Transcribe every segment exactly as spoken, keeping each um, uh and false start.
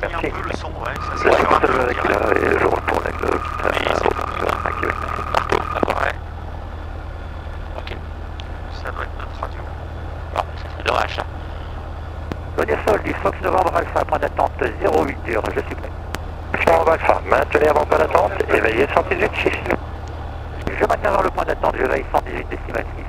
merci. Un peu le son, ouais, ça c'est sûr. Je retourne avec le... Ok. Ça doit être notre radio. Bon, c'est l'orage ça. Bonne du Fox Novembre Alpha, point d'attente zéro huit heures, je suis prêt. Novembre Alpha, maintenez avant point d'attente, éveillez cent dix-huit six. Je maintiens dans le point d'attente, je veille cent dix-huit décimal six.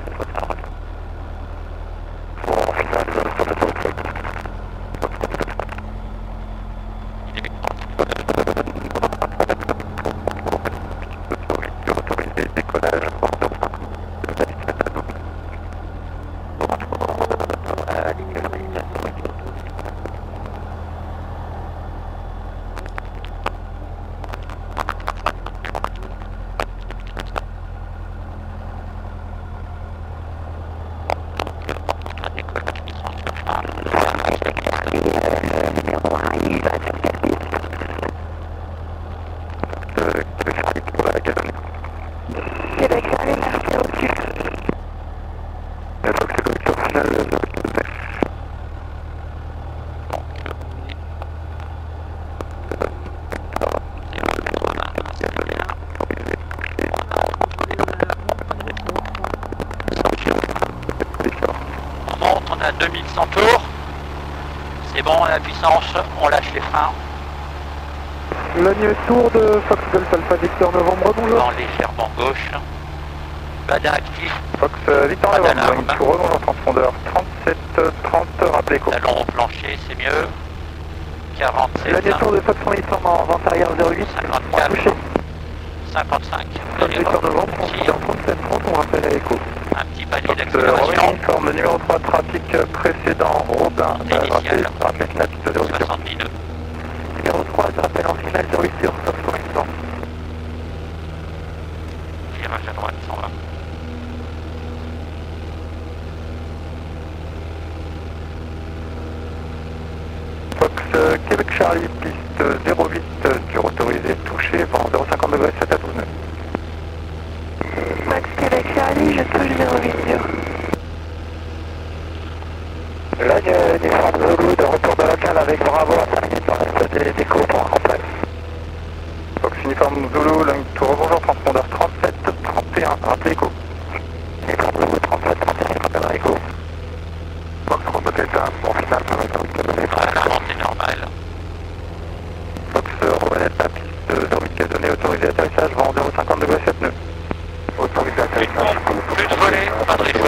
deux mille cent tours, c'est bon, on a puissance, on lâche les freins. Lognes tour de Fox Delta Alpha Victor Novembre, bonjour. Dans légèrement gauche, badin actif. Fox Victor Novembre, une tour dans en profondeur, trente-sept trente, rappelez quoi. Talon au plancher, c'est mieux. quarante-sept. Lognes tour de Fox cent huit cents en vente arrière zéro huit, cinquante-quatre, cinquante-cinq. Fox Victor Novembre, trente-sept trente, on rappelle à Echo. Un petit panier d'accélération. Forme numéro trois, trafic précédent, Robin, rappel, rappel, Napito zéro huit. Numéro trois, rappel en finale zéro huit sur Fox Horizon. Virage à droite, cent vingt. Fox euh, Québec Charlie, piste zéro huit, dur autorisé, touché, vent zéro cinquante degrés, sept à douze nœuds. Max Québec Charlie, je touche zéro huit. Lognes du Fox Zulu de retour de local avec Bravo à cinq minutes dans l'espace des déco pour un complexe. Fox uniforme Zulu, Lognes tour bonjour, transpondeur trente-sept trente et un, rappelez Echo. Uniforme Zulu trente-sept trente et un, rappelez Echo. Fox Bravo Delta, bon final, ça va être un c'est normal. Fox Bravo Delta, piste zéro huit caisse donnée, autorisé atterrissage, vent zéro cinquante degrés, sept nœuds. Autorisé atterrissage, plus de volets, pas de réchauffe.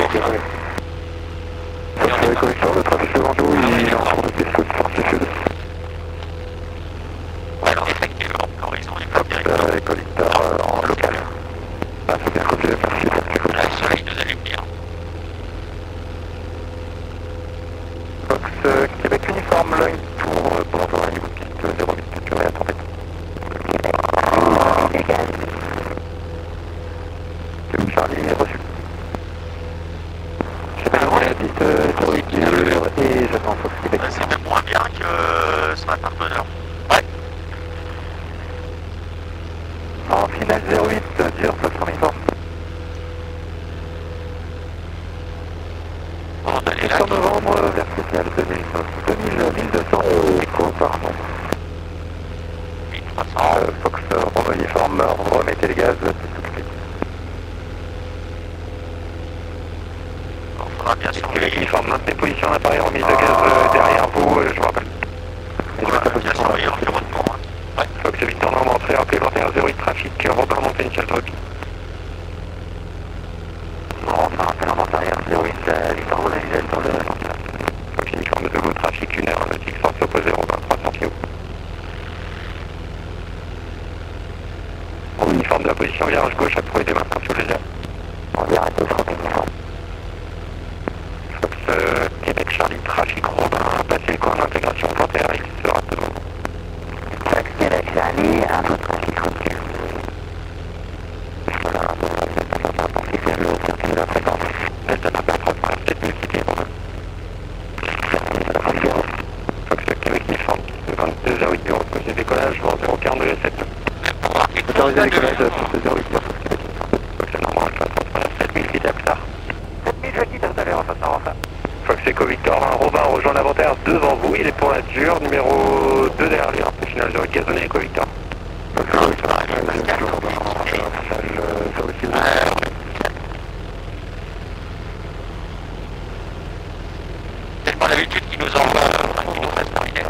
Correcteur de trafic devant nous, il est en cours de P C U de sortie. Alors effectivement, l'horizon est pas direct. Euh, collecteur euh, en local. Ah, c'est bien copié, merci. Là, le soleil nous allume bien. Fox euh, Québec uniforme, Lognes tour, euh, bonjour à niveau piste zéro huit, durée attendez. Québec Charlie, reçu. C'était moins bien que ce matin de bonheur. Ouais. En finale zéro huit, dur Fox cent huit cents. On a les lacs. Novembre, vers spécial deux mille deux cents, Echo, pardon. mille trois cents. Euh, Fox, renvoie uniforme, remettez les gaz. Québec uniforme, maintenez position à l'appareil, remise de gaz euh, derrière vous, euh, je vous rappelle. Voilà, bien surveillé l'environnement. Ouais. Fox Victor Novembre, entrée, rappelez vingt et un zéro huit, trafic, Robin, montée initiale droite. Bon, ça rappelle en vente arrière zéro huit, Victor Novembre, la visage dans le ventilation. Fox uniforme de vous, trafic, une heure, nautique, sens opposé, Robin, trois cents pieds. Bon, uniforme de la position, virage gauche, approuvez des maintenance sous les airs. On vient arrêter, frappe uniforme. Québec Charlie, trafic Robin, passez le coin d'intégration vingt et un, il sera devant vous. Fox Québec Charlie, un peu de trafic rupture. Voilà, c'est un peu de trafic de la fréquence. Elle donne un peu de trafic, c'est une cité Robin. Fox Québec Nifant, vingt-deux zéro huit, bureau de cause décollage, vent zéro quarante-deux sept. Autorisé à décollage, vingt-deux zéro huit, bureau de Québec Nifant. Fox Normand, Alpha, trente-trois, sept mille, vite à plus tard. sept mille, je quitte, installé, en face, en face. Fox Echo Victor un, Robin, rejoint. en inventaire devant vous, il est pour la dure, numéro deux derrière lui, un peu final de rue gazonnée, Echo Victor. C'est pas l'habitude qui nous envoie, on reste arrivé.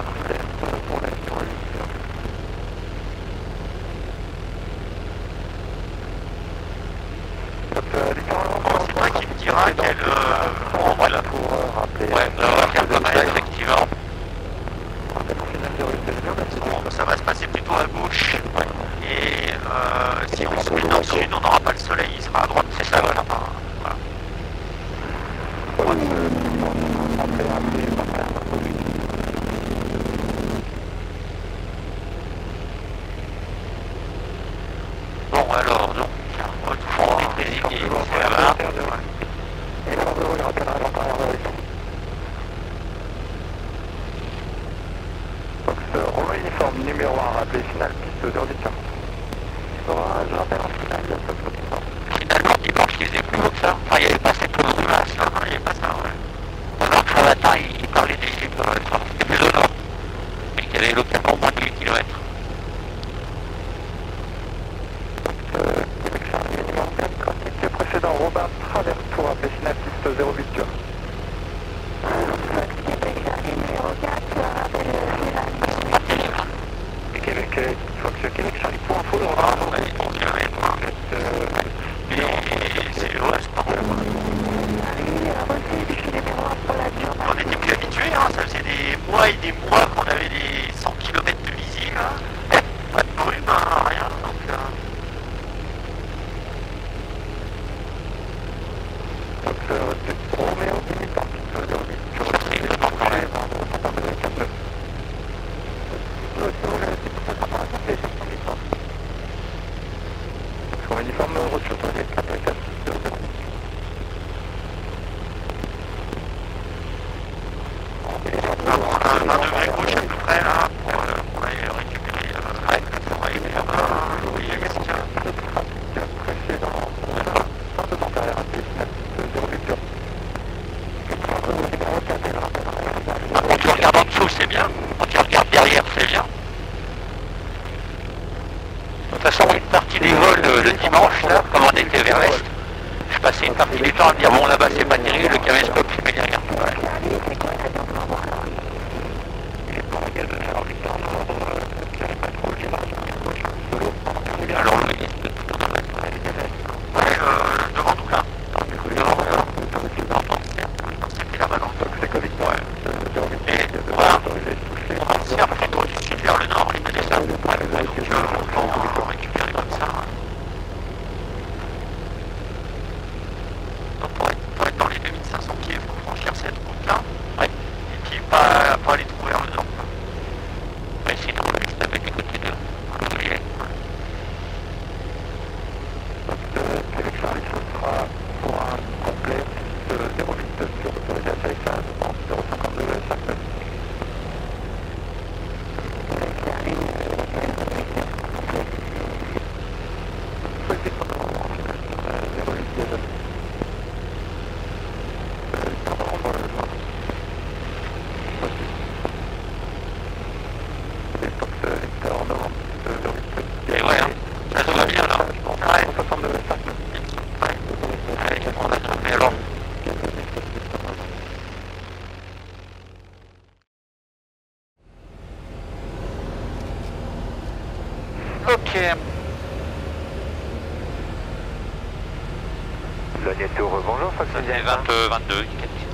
vingt-deux,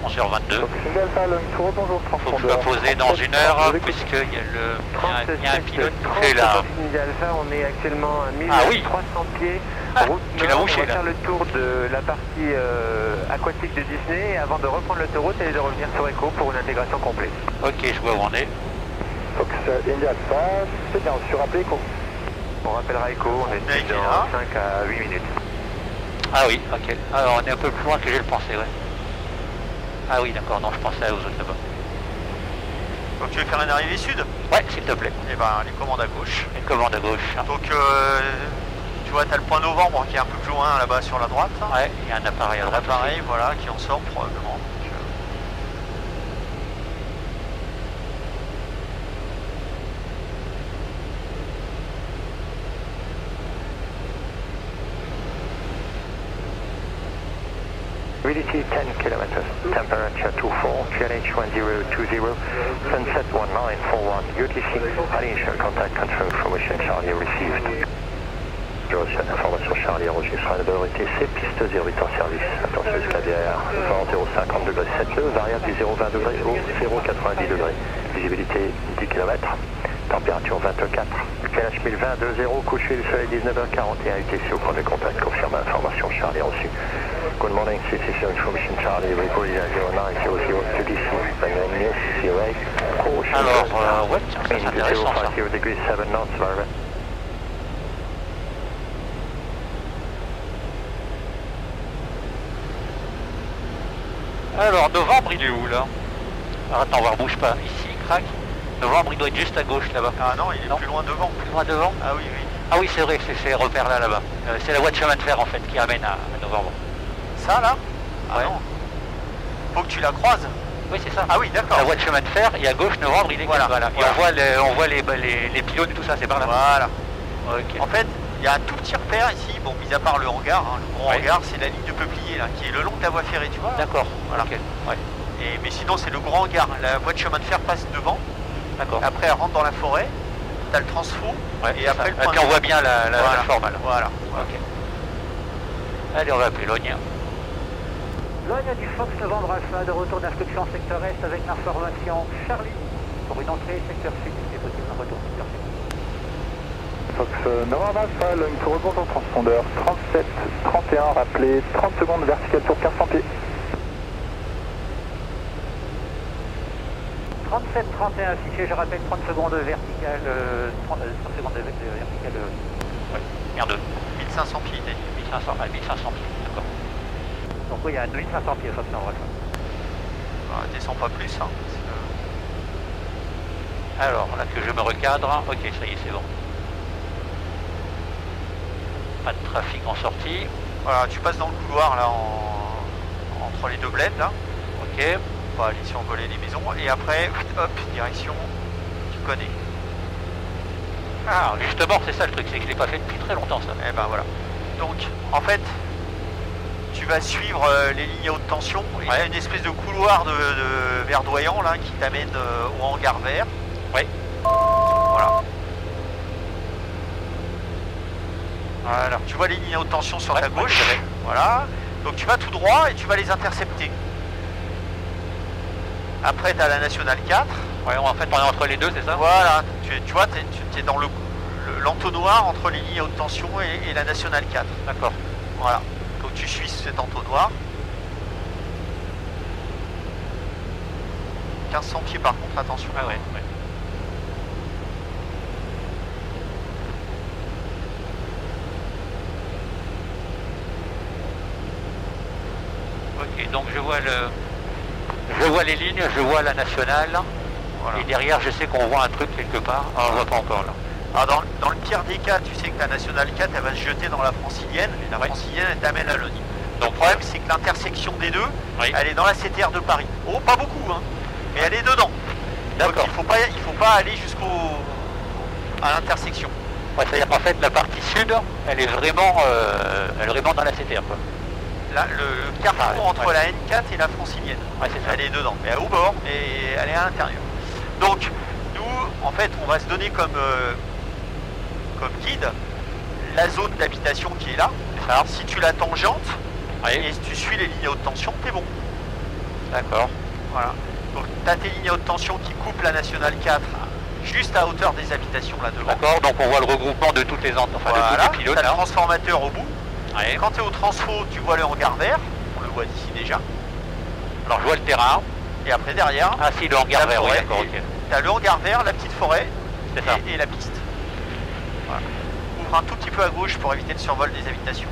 onze heures vingt-deux. Faut que je sois posé dans une heure puisque il y a le il y a un pilote qui fait là. On est actuellement à mille trois cents pieds. Tu l'as bouché là. On va faire le tour de la partie euh, aquatique de Disney avant de reprendre l'autoroute et de revenir sur Echo pour une intégration complète. Ok, je vois où on est. Fox India Alpha, c'est bien, on sera Echo. On rappellera Echo, on est dans cinq à huit minutes. Ah oui, ok. Alors on est un peu plus loin que je le pensais, ouais. Ah oui, d'accord, non, je pensais aux autres là-bas. Donc tu veux faire une arrivée sud? Ouais, s'il te plaît. Et eh ben, les commandes à gauche. Les commandes à gauche. Hein. Donc euh, tu vois, t'as le point novembre qui est un peu plus loin là-bas sur la droite. Hein. Ouais, il y a un appareil à droite. Un appareil, aussi. Voilà, qui en sort probablement. Rigidity ten kilometers, temperature vingt-quatre, Q N H one zero two zero, sunset one nine four one, U T C, initial contact confirmed, information Charlie received. Roger, information Charlie enregistrée de U T C, piste zéro huit en service, attention escalaire, vent zéro virgule cinquante degrés sept nœuds, variable du zéro virgule vingt degrés au zéro virgule quatre-vingt-dix degrés, visibilité dix kilomètres, température vingt-quatre, Q N H mille vingt, deux zéro, coucher du soleil dix-neuf heures quarante et un, U T C au premier contact, confirme information Charlie reçue. Good morning, C T R information Charlie, reported at zero nine zero zero, U T C, yes, C O A, caution. Alors, euh, ouais, tiens, ça c'est intéressant ça. zéro virgule cinquante degrés sept knots, variable. Alors, Novembre, il est où là? Alors, attends, on va rebouge pas. Ici, crac. Novembre, il doit être juste à gauche là-bas. Ah non, il est non. plus loin devant. Plus loin devant? Ah oui, oui. Ah oui, c'est vrai, c'est ces repères là, là-bas. Euh, c'est la voie de chemin de fer en fait qui ramène à, à Novembre. Ça là? Ah ouais. Non. Faut que tu la croises? Oui, c'est ça. Ah oui, d'accord. La voie de chemin de fer et à gauche, Novembre, il est voilà. voilà. Et voilà. on voit, les, on voit les, les, les pylônes et tout ça, c'est par là. Voilà. Okay. En fait, il y a un tout petit repère ici, bon, mis à part le hangar, hein, le gros ouais. hangar, c'est la ligne de peuplier là, qui est le long de la voie ferrée, tu vois? D'accord. Voilà. Okay. Ouais. Et, mais sinon, c'est le grand hangar. La voie de chemin de fer passe devant. D'accord. Après, elle rentre dans la forêt. T'as le transfo. Ouais, et après, le point puis on voit bien la, la, voilà. la forme. Alors. Voilà. voilà. Okay. Allez, on va appeler Lognes. Lognes du Fox Novembre Alpha de retour d'inscription secteur Est avec l'information Charlie pour une entrée secteur Sud. C'est possible un retour secteur Sud. Fox Novembre Alpha, Lognes pour répondre au transpondeur trente-sept trente et un, rappelez trente secondes verticale tour quinze cents pieds. trente-sept trente et un fiché, je rappelle trente secondes verticale, euh, trente, trente secondes de verticale. Euh. Ouais, R deux. mille cinq cents pieds, mille cinq cents, mille cinq cents pieds, d'accord. Donc oui, il y a mille cinq cents pieds, ça c'est en vrai. Bah, descends pas plus, hein. Que... Alors, là que je me recadre, ok, ça y est, c'est bon. Pas de trafic en sortie. Voilà, tu passes dans le couloir, là, en... entre les deux bleds, là. Ok. On va aller survoler les maisons et après, hop, direction, tu connais. Ah, justement, c'est ça le truc, c'est que je l'ai pas fait depuis très longtemps ça. Eh ben voilà. Donc, en fait, tu vas suivre euh, les lignes à haute tension. Il ouais. y a une espèce de couloir de, de verdoyant là qui t'amène euh, au hangar vert. Ouais. Voilà. Voilà. Tu vois les lignes à haute tension sur ouais, ta gauche. Ouais, voilà. Donc tu vas tout droit et tu vas les intercepter. Après, tu as la Nationale quatre. Ouais, en fait, on est entre les deux, c'est ça? Voilà, tu, tu vois, tu es, es dans l'entonnoir le, le, entre les lignes à haute tension et, et la Nationale quatre. D'accord. Voilà, donc tu suis cet entonnoir. quinze cents pieds par contre, attention. Ah ouais, ouais. Ok, donc je vois le... Je vois les lignes, je vois la nationale, voilà. Et derrière je sais qu'on voit un truc quelque part, ah, on ne voit pas encore là. Alors dans, dans le pire des cas, tu sais que la nationale quatre, elle va se jeter dans la francilienne, et la oui. francilienne, elle t'amène à Lognes. Donc le problème, c'est que l'intersection des deux, oui. elle est dans la C T R de Paris. Oh, pas beaucoup, hein, mais elle est dedans. D'accord. Il ne faut pas, il faut pas aller jusqu'au à l'intersection. Ouais, c'est-à-dire qu'en fait, la partie sud, elle est vraiment, euh, elle est vraiment dans la C T R, quoi. Là, le, le carrefour ah, entre ouais. la N quatre et la francilienne, ouais, est elle est dedans, mais au bord et elle est à l'intérieur. Donc nous, en fait, on va se donner comme, euh, comme guide la zone d'habitation qui est là. Alors si tu la tangentes oui. et si tu suis les lignes à haute tension, t'es bon. D'accord. Voilà. Donc tu as tes lignes à haute tension qui coupent la Nationale quatre juste à hauteur des habitations là devant. D'accord, donc on voit le regroupement de toutes les entes, enfin voilà, de tous les pilotes. Tu as le transformateur au bout. Ouais. Quand tu es au transfo, tu vois le hangar vert, on le voit ici déjà. Alors je vois le terrain, et après derrière, ah si, le hangar vert, oui, d'accord, ok. Tu as le hangar vert, la petite forêt, et, ça. et la piste. Voilà. Ouvre un tout petit peu à gauche pour éviter le survol des habitations.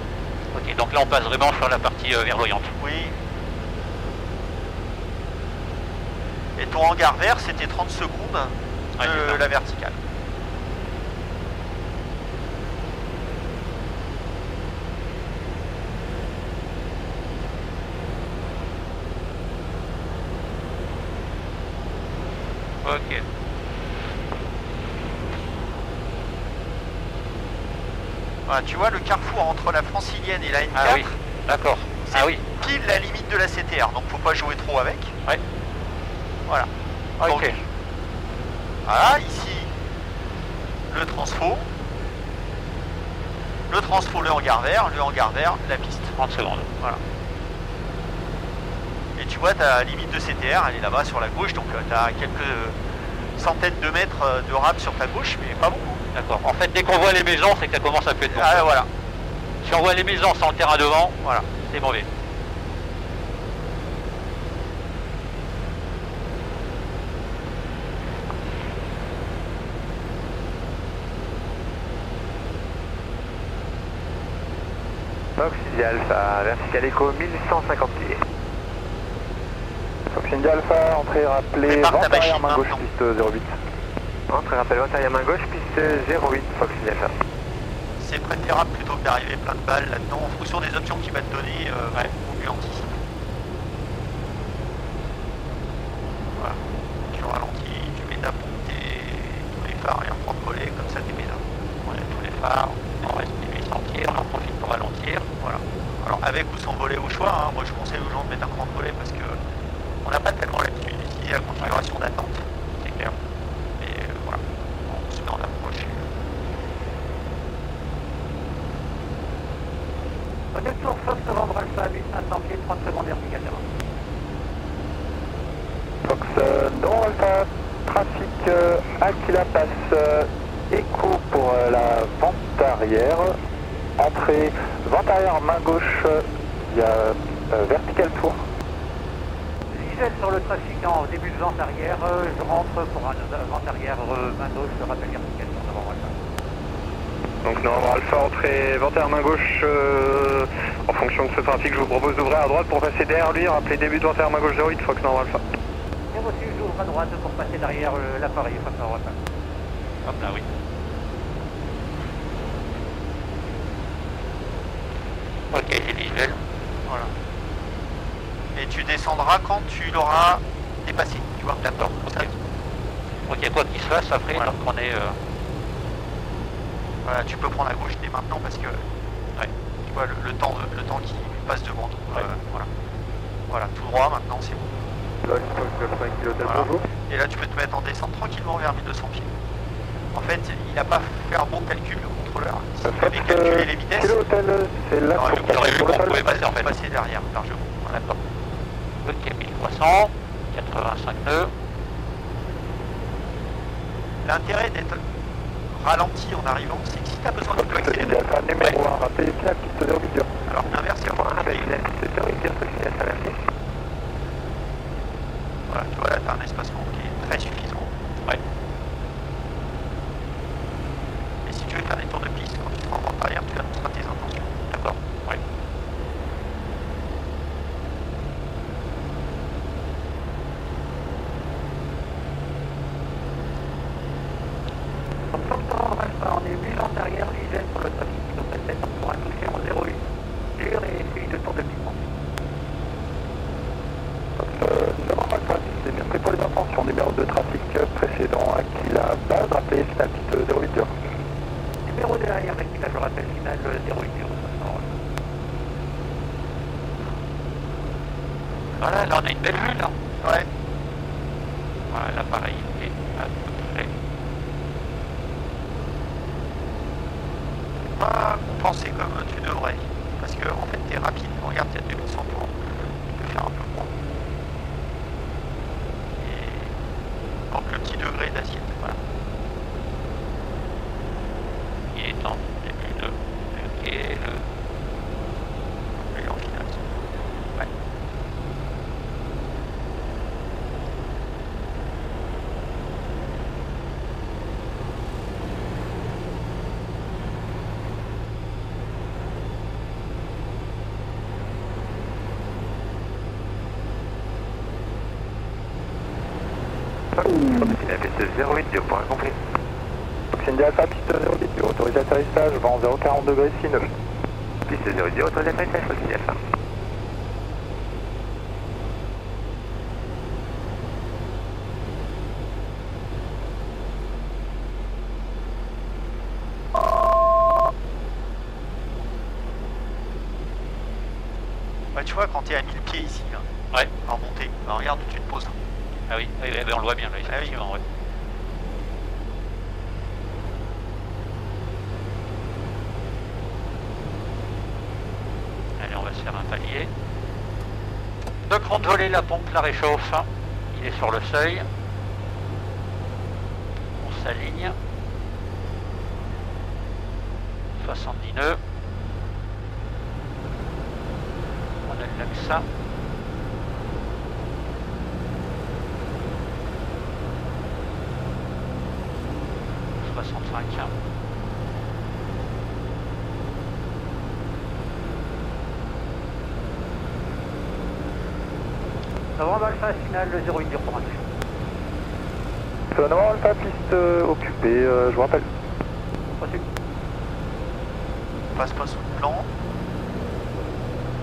Ok, donc là on passe vraiment sur la partie euh, verdoyante. Oui. Et ton hangar vert, c'était trente secondes de ouais, la verticale. Ok. Voilà, tu vois le carrefour entre la francilienne et la N quatre. Ah oui, d'accord. Ah oui, pile la limite de la C T R, donc faut pas jouer trop avec. Ouais. Voilà. Ok. Donc, voilà, ici, le transfo. Le transfo, le hangar vert, le hangar vert, la piste. trente secondes. Voilà. Et tu vois, ta limite de C T R, elle est là-bas sur la gauche, donc tu as quelques centaines de mètres de rame sur ta gauche, mais pas beaucoup. D'accord. En fait, dès qu'on voit les maisons, c'est que ça commence à plus être bon. Ah, voilà. Si on voit les maisons sans le terrain devant, voilà, c'est mauvais. Fox India Alpha, vertical Echo mille cent cinquante pieds. Fox India Alpha, entrée rappelée, vent arrière main gauche, piste zéro huit. Entrée rappelée, vent arrière main gauche, piste zéro huit, Fox India Alpha. C'est préférable plutôt que d'arriver plein de balles là-dedans, en fonction des options qu'il va te donner, euh, ouais, on lui anticipe. Voilà, tu ralentis, tu mets ta montée, tous les phares et en prendre relais, comme ça tu mets là. On a tous les phares, on reste les huit entières, on en profite pour ralentir, voilà. Alors avec ou sans volet au choix, hein, moi je conseille aux gens de mettre un grand volet parce que on n'a pas tellement l'habitude d'utiliser la configuration d'attente, c'est clair. Mais euh, voilà, on se met en approche. Honnête sur Fox Novembre Alpha, mille cinq cents pieds, trente secondes vertical devant. Fox euh, Novembre Alpha, trafic euh, Aquila Pass, euh, Echo pour euh, la vente arrière, entrée, vente arrière, main gauche, il euh, y a euh, vertical tour. Visuel sur le trafic en début de vente arrière, euh, je rentre pour un euh, vente arrière, euh, main gauche, je rappelle vertical sur Novembre Alpha. Donc Novembre Alpha, entrée vingt et un main gauche, euh, en fonction de ce trafic, je vous propose d'ouvrir à droite pour passer derrière lui, rappelez début de vingt et un main gauche zéro huit, Fox Novembre Alpha. Et reçu, j'ouvre à droite pour passer derrière l'appareil, Fox Novembre Alpha. Hop là, oui. Ok, j'ai visuel. Voilà. Et tu descendras quand tu l'auras dépassé, tu vois. D'accord, ok. Ok, quoi qu'il se fasse après, voilà. Donc on est... Euh... Voilà, tu peux prendre à gauche dès maintenant parce que ouais, tu vois le, le temps le temps qui passe devant. Donc, ouais. euh, voilà. voilà, tout droit maintenant, c'est bon. Là, voilà. Et là, tu peux te mettre en descente tranquillement vers mille deux cents pieds. En fait, il n'a pas fait un bon calcul, le contrôleur. S'il si avait calculé euh, les vitesses, il aurait vu qu'on pouvait passer, en fait. passer derrière, largement. Voilà, ok, mille trois cents, quatre-vingt-cinq nœuds. L'intérêt d'être ralenti en arrivant, c'est que si tu as besoin de plus accélérer. Ouais. Alors inversion. Voilà, tu vois là, tu as un espacement qui est très suffisant. Ouais. Et si tu veux faire des tours de piste, quand tu te rentres derrière, tu annonceras tes intentions. D'accord. Ouais. On est vu en arrière, l'hygiène sur le trafic, donc la tête pour un toucher en zéro huit. Dur et suivi de tour de piment. C'est bien pris pour les enfants sur numéro de trafic précédent à qui la base rappelée, c'est la petite zéro huit dur. Numéro de l'arrière, avec qui là je rappelle final zéro huit dur. Voilà, là on a une belle vue là. Ouais. Voilà, l'appareil est à peu près. Pas compenser comme tu devrais, parce que en fait t'es rapide, regarde, il y a deux mille cent points, tu peux faire un peu moins. Et donc le petit degré d'assiette, voilà. Il est en début de... Ok, le... Le en final. Ouais. zéro huit du point compris. Fox India Alpha, piste zéro huit du autorisé atterrissage, vent zéro quarante degrés, six nœuds. Piste zéro huit du autorisé atterrissage, Fox India Alpha. Tu choix quand t'es à mille pieds ici, là. Ouais. En montée. Bah, regarde, tu te poses là. Ah oui, ah, bah, on le voit bien là, effectivement, ah, oui. Ouais. Allez, on va se faire un palier. De grande volée, la pompe la réchauffe. Il est sur le seuil. On s'aligne. soixante-dix nœuds. On allume ça. soixante-cinq. Novembre Alpha, signal zéro un du point. Novembre Alpha, piste euh, occupée, euh, je vous rappelle. Reçu. On passe pas sous le plan.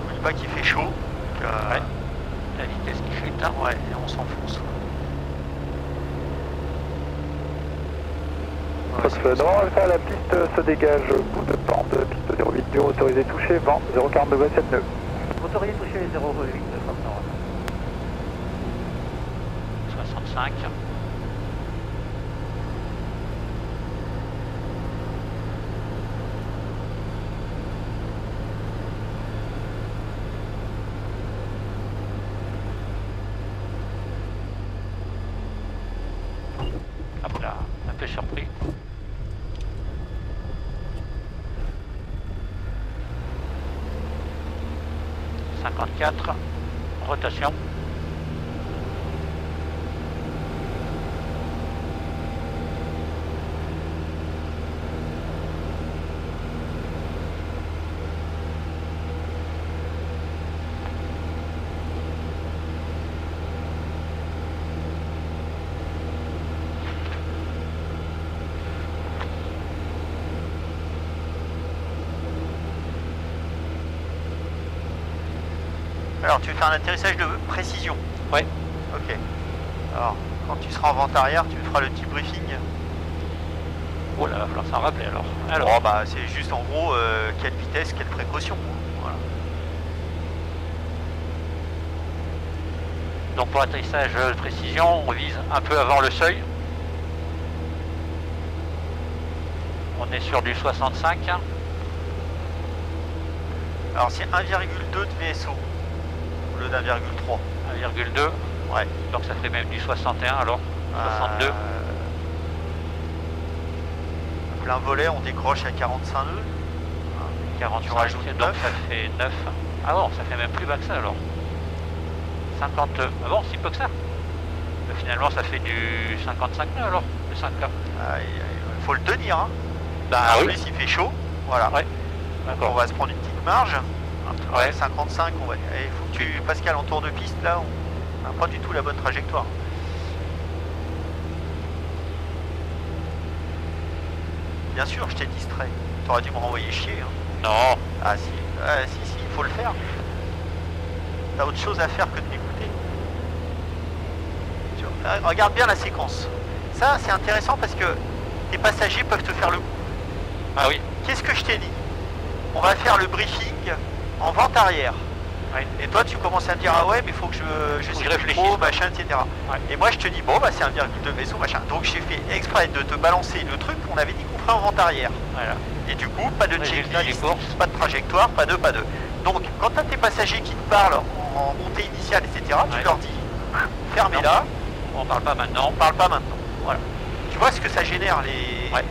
N'oublie pas qu'il fait chaud. Donc, euh, ouais. La vitesse qui chute, hein, ouais, et on s'enfonce. Novembre ouais, Alpha, la piste euh, se dégage au bout de pente, piste zéro huit du autorisé touché, vent zéro quarante-deux virgule sept nœuds. Autorisé touché zéro huit, soixante-cinq. cinquante-quatre, rotation. Alors tu veux faire un atterrissage de précision? Ouais. Ok. Alors quand tu seras en vent arrière, tu feras le petit briefing. Oh là, il va falloir s'en rappeler alors. Alors oh, bah c'est juste en gros euh, quelle vitesse, quelle précaution. Voilà. Donc pour l'atterrissage de précision, on vise un peu avant le seuil. On est sur du soixante-cinq. Alors c'est un virgule deux de V S O. d'un virgule trois. un virgule deux. Ouais. Donc ça ferait même du soixante et un alors. soixante-deux. Euh... Plein volet, on décroche à quarante-cinq nœuds. quarante, tu rajoutes donc neuf. Ça fait neuf. Ah bon, ça fait même plus bas que ça alors. cinquante. Ah bon, si peu que ça. Mais finalement ça fait du cinquante-cinq nœuds alors. Le cinq K. Ah, il faut le tenir. Hein. Bah oui. En plus il fait chaud. Voilà. Ouais. D'accord. On va se prendre une petite marge. Ouais. cinquante-cinq, on va dire. Allez, faut que tu... Pascal, en tour de piste, là, on n'a pas du tout la bonne trajectoire. Bien sûr, je t'ai distrait. T'aurais dû me renvoyer chier. Hein. Non. Ah si, ah, si, si, il faut le faire. T'as autre chose à faire que de m'écouter. Regarde bien la séquence. Ça, c'est intéressant parce que les passagers peuvent te faire le coup. Ah oui. Qu'est-ce que je t'ai dit? On va faire le briefing en vente arrière. Ouais. Et toi, tu commences à me dire, ah ouais, mais faut que je, je, faut que je réfléchisse, trop, machin, et cetera. Ouais. Et moi, je te dis, bon, bah c'est un virgule deux vaisseau, machin. Donc, j'ai fait exprès de te balancer le truc qu'on avait dit qu'on ferait en vente arrière. Voilà. Et du coup, pas de checklist, pas de trajectoire, pas de, pas de. Donc, quand tu as tes passagers qui te parlent en montée initiale, et cetera, ouais. Tu leur dis, fermez là. On parle pas maintenant. On parle pas maintenant. Voilà. Tu vois ce que ça génère, les... Ouais.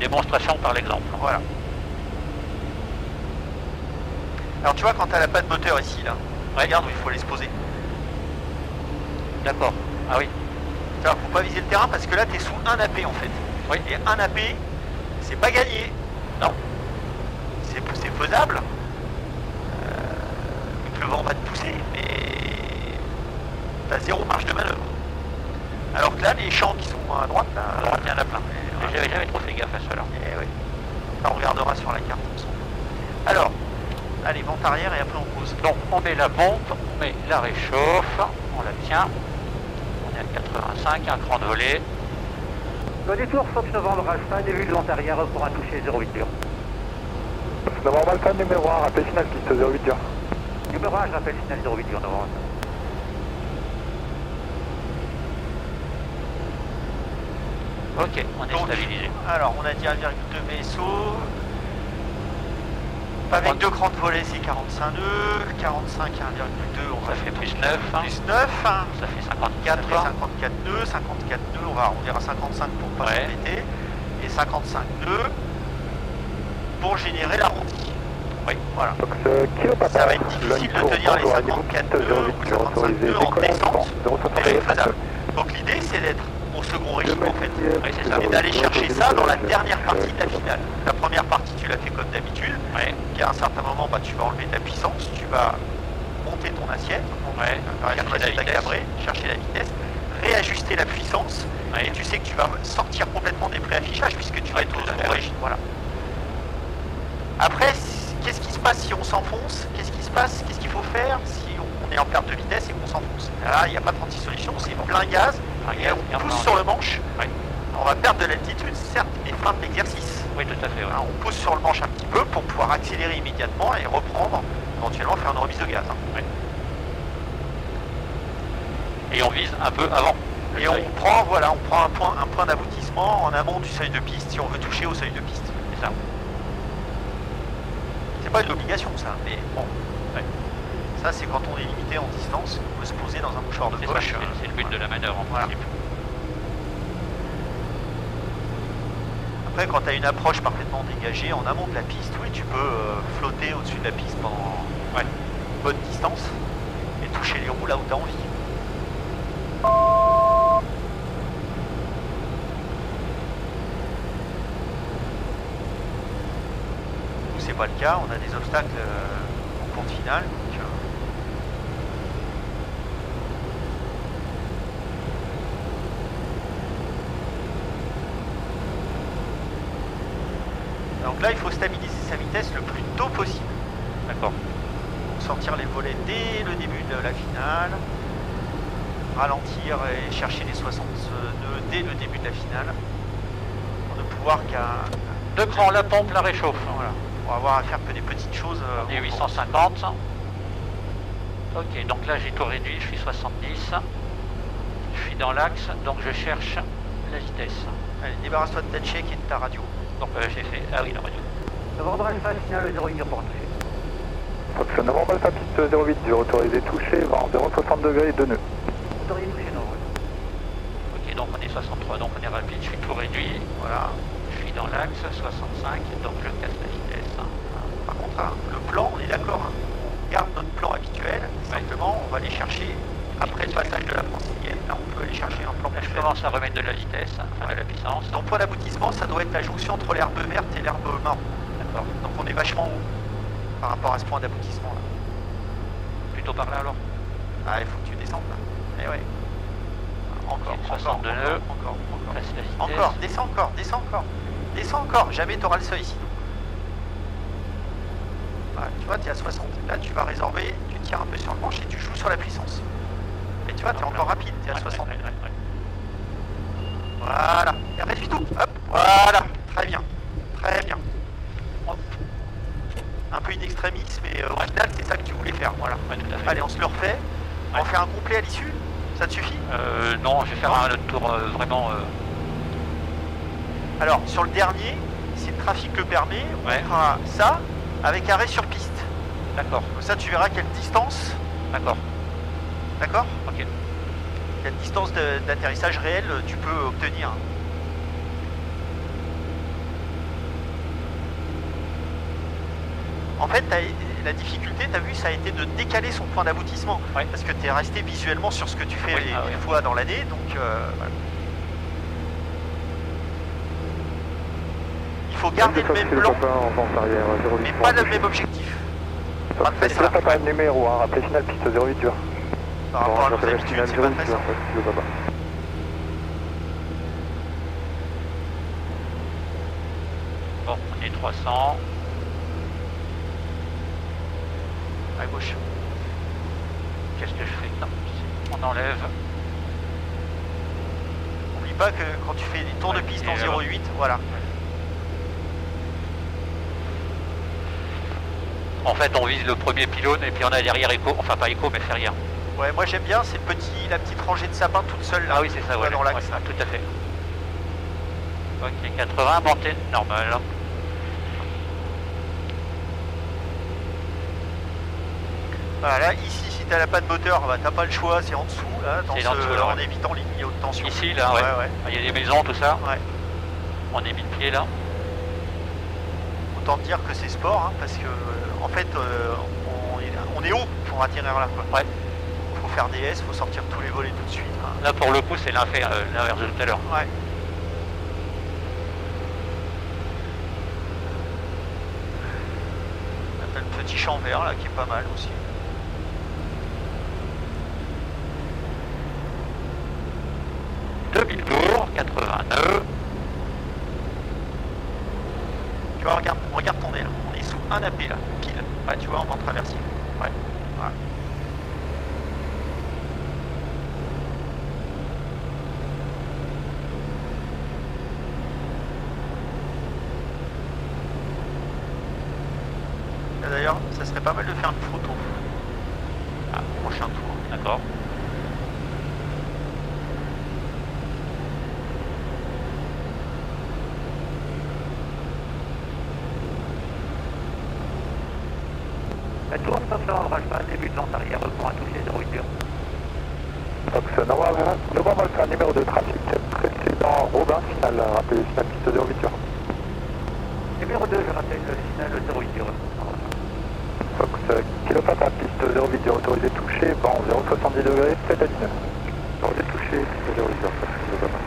Démonstration par l'exemple. Voilà. Alors tu vois quand elle n'a pas de moteur ici là, regarde où il faut les poser. D'accord. Ah oui. Il ne faut pas viser le terrain parce que là tu es sous un A P en fait. Oui. Et un A P, c'est pas gagné. Non. C'est faisable. Euh, le vent va te pousser, mais tu as zéro marge de manœuvre. Alors que là, les champs qui sont à droite, là, à droite il y en a plein. J'avais jamais trop fait gaffe à cela. Eh oui. On regardera sur la carte ensemble. Alors, allez, vent arrière et après on pose. Donc, on met la pompe, on met la réchauffe, on la tient. On est à quatre-vingt-cinq, un cran de volée. Le détour Fox Novembre Alpha, début de vent arrière pour un toucher zéro huit dur. Fox Novembre Alpha, numéro un, rappel signal piste zéro huit dur. Numéro un, je rappelle signal zéro huit dur, Novembre. Ok, on est donc stabilisé. Alors, on a dit un virgule deux vaisseau. Avec deux grandes volées, c'est quarante-cinq nœuds, quarante-cinq, un virgule deux, on va faire plus neuf, hein. plus neuf, hein. Ça fait cinquante-quatre, ça fait cinquante-quatre nœuds, cinquante-quatre nœuds, on va arrondir à cinquante-cinq pour pas se péter, et cinquante-cinq nœuds pour générer l'arrondi. Oui, voilà. Donc, euh, ça va être difficile de tenir les cinquante-quatre nœuds ou cinquante-cinq nœuds en descente, déjà faisable. Donc l'idée, c'est d'être au second régime en fait, oui, c'est ça. Et d'aller chercher ça dans la dernière partie de la finale. La première partie tu la fais comme d'habitude, ouais. Puis à un certain moment bah, tu vas enlever ta puissance, tu vas monter ton assiette, ouais. Chercher la vitesse, chercher la vitesse, réajuster la puissance, ouais. Et tu sais que tu vas sortir complètement des préaffichages puisque tu vas être au second régime. Voilà. Après, qu'est-ce qui se passe si on s'enfonce? Qu'est-ce qui se passe? Qu'est-ce qu'il faut faire si on est en perte de vitesse et qu'on s'enfonce? Là, il n'y a pas de trente-six solutions, c'est plein gaz. Et on pousse sur le manche, oui. On va perdre de l'altitude, certes, mais fin de l'exercice. Oui, tout à fait. Oui. On pousse sur le manche un petit peu pour pouvoir accélérer immédiatement et reprendre, éventuellement faire une remise de gaz. Oui. Et on vise un peu avant. Et on prend, voilà, on prend un point, un point d'aboutissement en amont du seuil de piste, si on veut toucher au seuil de piste. C'est ça. C'est pas une obligation, ça, mais bon. Oui. Ça, c'est quand on est limité en distance, on peut se poser dans un mouchoir de poche. C'est le but de la manœuvre en principe. Après, quand tu as une approche parfaitement dégagée en amont de la piste, oui, tu peux euh, flotter au-dessus de la piste pendant ouais. une bonne distance et toucher les roues là où tu as envie. Nous, c'est pas le cas, on a des obstacles euh, en cours de finale. Donc là, il faut stabiliser sa vitesse le plus tôt possible. D'accord. Donc sortir les volets dès le début de la finale. Ralentir et chercher les soixante nœuds dès le début de la finale. Pour ne pouvoir qu'à... Deux crans, la pompe, la réchauffe. Voilà. Pour avoir à faire que des petites choses. Et huit cent cinquante. Ok, donc là, j'ai tout réduit. Je suis soixante-dix. Je suis dans l'axe, donc je cherche la vitesse. Allez, débarrasse-toi de ta check et de ta radio. Donc euh, j'ai fait... Ah oui, la radio. Novembre Alpha, signal zéro huit dur pour toucher. Fox Novembre Alpha, piste zéro huit dur, autorisé toucher, vent zéro soixante degrés et deux nœuds. Autorisé toucher, non, oui. Ok, donc on est soixante-trois, donc on est rapide, je suis tout réduit, voilà. Je suis dans l'axe, soixante-cinq, donc je casse la vitesse. Par contre, hein, le plan, on est d'accord, hein, on garde notre plan habituel, ouais. Simplement, on va aller chercher, après le passage de la Francilienne, là on peut aller chercher un plan. Là, je commence à remettre de la vitesse, enfin ouais. de la puissance. Donc point d'aboutissement, ça doit être la jonction entre l'herbe verte et l'herbe marron. D'accord. Donc on est vachement haut par rapport à ce point d'aboutissement là. Plutôt par là alors. Ah, il faut que tu descendes là. Eh ouais. Encore, encore, encore, de encore, encore, encore. Encore, descends encore, descends encore. Descends encore, jamais tu auras le seuil sinon. Voilà, tu vois, tu es à soixante. Là tu vas résorber, tu tires un peu sur le manche et tu joues sur la puissance. Et tu vois, t'es encore rapide, t'es à ouais, soixante. Ouais, ouais, ouais. Voilà, et réduis tout, hop, voilà, très bien, très bien. Hop. Un peu in extremis, mais au final, c'est ça que tu voulais faire, voilà. Ouais, tout à fait. Allez, on se le refait, ouais. On fait un complet à l'issue, ça te suffit? Euh, non, je vais faire non. un autre tour, euh, vraiment... Euh... Alors, sur le dernier, si le trafic le permet, on ouais. fera ça avec arrêt sur piste. D'accord. Comme ça, tu verras quelle distance. D'accord. D'accord? Ok. Quelle distance d'atterrissage réelle tu peux obtenir? En fait, la difficulté, tu as vu, ça a été de décaler son point d'aboutissement. Ouais. Parce que tu es resté visuellement sur ce que tu fais oui, les, ah, les oui. fois dans l'année. Donc, euh, voilà. Il faut garder le même plan, mais pas le même objectif. C'est ça, pas le numéro, hein. Rappelez final piste zéro huit dur. Par rapport à nos habitudes, c'est pas très simple. Bon, on est trois cents. À gauche. Qu'est-ce que je fais? Non, on enlève. N'oublie n'oublie pas que quand tu fais des tours de piste en zéro huit, voilà. En fait, on vise le premier pylône et puis on a derrière Echo, enfin pas Echo mais Ferrière. Ouais, moi j'aime bien ces petits, la petite rangée de sapins toute seule là. Ah oui, c'est ça, ouais, dans l'axe. Ouais, tout à fait. Ok, quatre-vingts, montée normale. Voilà, ici, si t'as la panne moteur, bah, t'as pas le choix, c'est en dessous, là, dans ce, en, dessous, là, en ouais. évitant les lignes haute tension. Ici, là, ouais. ouais. Il y a des maisons, tout ça. Ouais. On évite pied, là. Autant dire que c'est sport, hein, parce que, euh, en fait, euh, on, est, on est haut pour atterrir là, quoi. Ouais. Faut faire des S, faut sortir tous les volets tout de suite. Hein. Là, pour le coup, c'est l'inverse de tout à l'heure. Ouais. On a le petit champ vert, là, qui est pas mal aussi. deux mille tours, quatre-vingts nœuds. Tu vois, regarde, regarde ton nez là, on est sous un A P là, pile. Ouais, tu vois, on va en traverser. Ouais, voilà. D'ailleurs, ça serait pas mal de faire une photo. Ah, prochain tour, d'accord. La tour Novembre Alpha, début de lente arrière, reprend à tous les zéro huit heures. Fox Novembre Alpha, numéro de trafic précédent, Robin, final, rappelez le signal piste zéro huit heures. Numéro deux, je rappelle le signal zéro huit heures. Fox Kilo Papa, piste zéro huit heures, autorisé touché, vent zéro soixante-dix degrés, sept à dix-neuf. Autorisé touché, piste zéro huit heures, Fox Kilo Papa.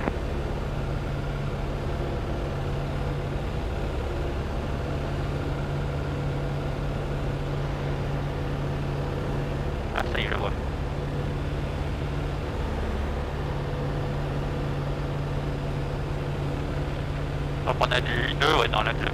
On a du nœud ouais, dans la piste.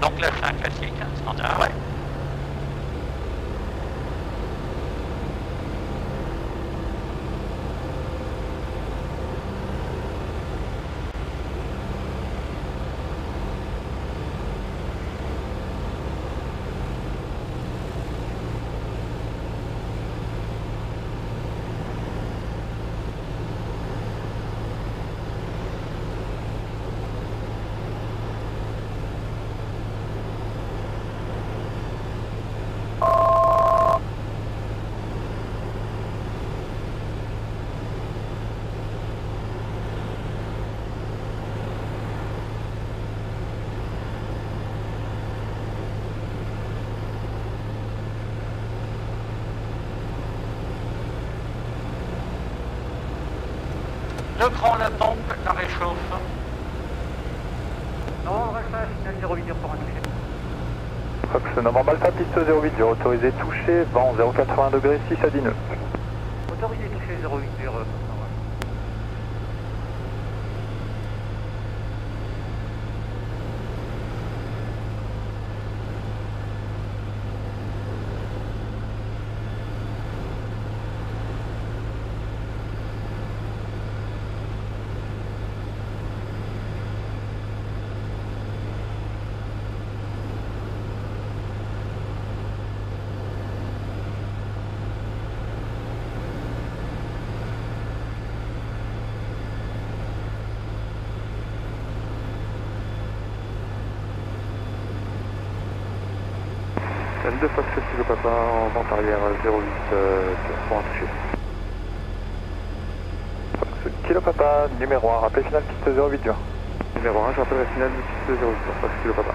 Donc la fin classique, hein, standard. Ouais. Je prends la pompe, la réchauffe. Non, Alpha, signal zéro huit heures pour un toucher. Fox Novembre Alpha, piste zéro huit heures, autorisé touché, vent zéro quatre-vingts degrés, six à dix nœuds. Autorisé touché zéro huit heures. Hotel de Fox Kilo Papa en vente arrière zéro huit pour un toucher. Fox Kilo Papa, numéro un, rappel final piste zéro huit dur. Numéro un, je rappelle la finale piste zéro huit dur, Fox Kilo Papa.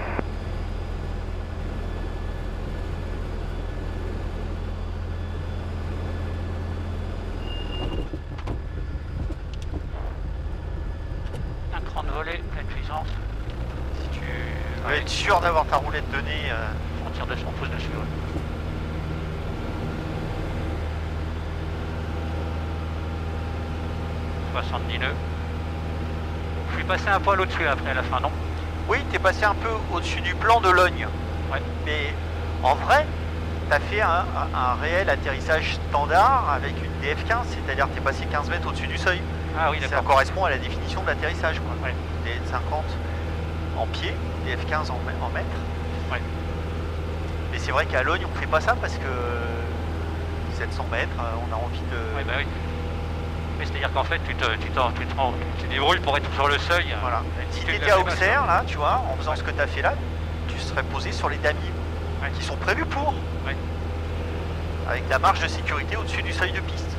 Sûr d'avoir ta roulette de nez, euh, on tire dessus, on pousse dessus. Ouais. soixante-dix nœuds. Je suis passé un poil au-dessus après à la fin, non? Oui, t'es passé un peu au-dessus du plan de Lognes. Ouais. Mais en vrai, t'as fait un, un réel atterrissage standard avec une D F quinze, c'est-à-dire t'es passé quinze mètres au-dessus du seuil. Ah oui, d'accord. Ça correspond à la définition de l'atterrissage, quoi. Ouais. Des cinquante en pied. D F quinze en, en mètres. Ouais. Mais c'est vrai qu'à Lognes, on ne fait pas ça parce que sept cents mètres, on a envie de... Ouais, bah oui. Mais c'est-à-dire qu'en fait, tu te, tu, tu, tu te débrouilles pour être sur le seuil. Voilà. Si tu étais à Auxerre, là, tu vois, en faisant ouais. ce que tu as fait là, tu serais posé sur les damiers ouais. qui sont prévus pour. Ouais. Avec la marge de sécurité au-dessus du seuil de piste.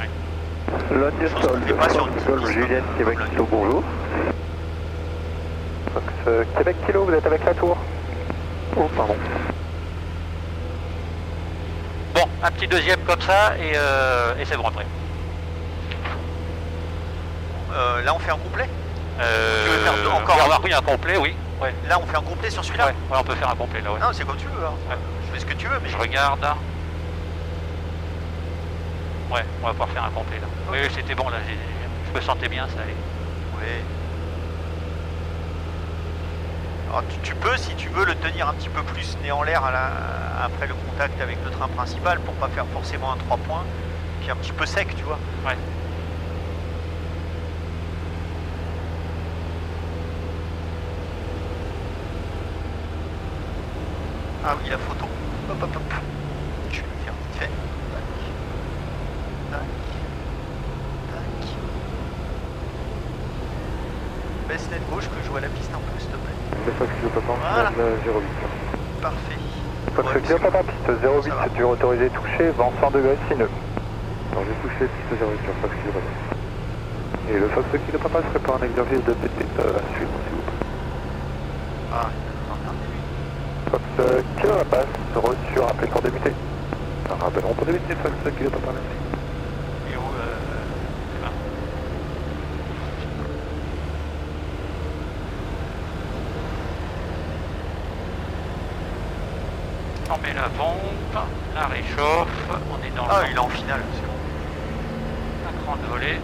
Ouais. Lognes Sol, Juliette, Québec, bonjour. Québec Kilo, vous êtes avec la tour. Oh, pardon. Bon, un petit deuxième comme ça et, euh, et c'est bon après. Euh, là, on fait un complet euh, tu veux faire deux, encore avoir un complet, oui. Ouais. Là, on fait un complet sur celui-là ouais. ouais, on peut faire un complet là. Ouais. Non, c'est comme tu veux. Hein. Ouais. Je fais ce que tu veux, mais je regarde. Hein. Ouais, on va pouvoir faire un complet là. Okay. Oui, c'était bon là. Je me sentais bien, ça allait. Oui. Alors, tu, tu peux, si tu veux, le tenir un petit peu plus né en l'air la, après le contact avec le train principal pour pas faire forcément un trois points qui est un petit peu sec, tu vois. Ouais. Ah oui, la photo. Hop, hop, hop. Je vais le faire vite fait. Tac. Tac. Tac. Baisse l'aile gauche que je vois la piste un peu, s'il te plaît. Fox Kilo Papa, voilà. zéro huit. Parfait. Fox Kilo ouais, Papa, piste zéro huit, c'est dur autorisé, touché, vent cent degrés, six nœuds. Alors j'ai touché, piste zéro huit sur Fox Kilo Papa. Et le Fox Kilo Papa serait pas un exercice de P T à euh, suivre, s'il vous plaît. Ah, il Fox Kilo Papa, reçu, rappel pour débuter. Alors, rappelons pour débuter, Fox Kilo Papa, merci. On met la pompe, la réchauffe, on est dans le... Ah, il est en finale, c'est bon. La grande volée.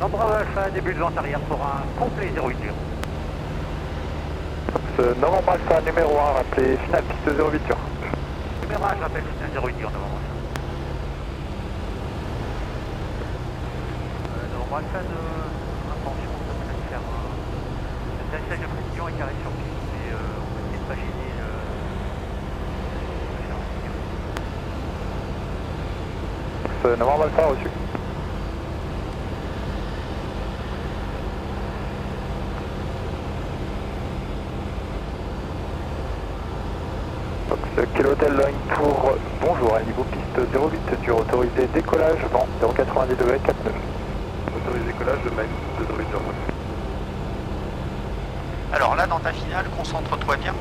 Non, Bravo Alpha, début de vente arrière pour un complet zéro huit. Novembre Alpha, numéro un, rappelez finale piste zéro huit. Numéro un, j'appelle finale zéro huit, novembre. On va faire de l'intention, on va faire un atterrissage de précision et carré sur piste, mais euh, on va essayer de pas gêner le... C'est Novembre Alpha reçu. Fox Kilo Hotel Line Tour, bonjour, à niveau piste zéro huit, dur autorisé décollage, vent zéro quatre-vingt-dix degrés, quatre nœuds. Décollage de même de Druideur. Alors là dans ta finale, concentre-toi bien,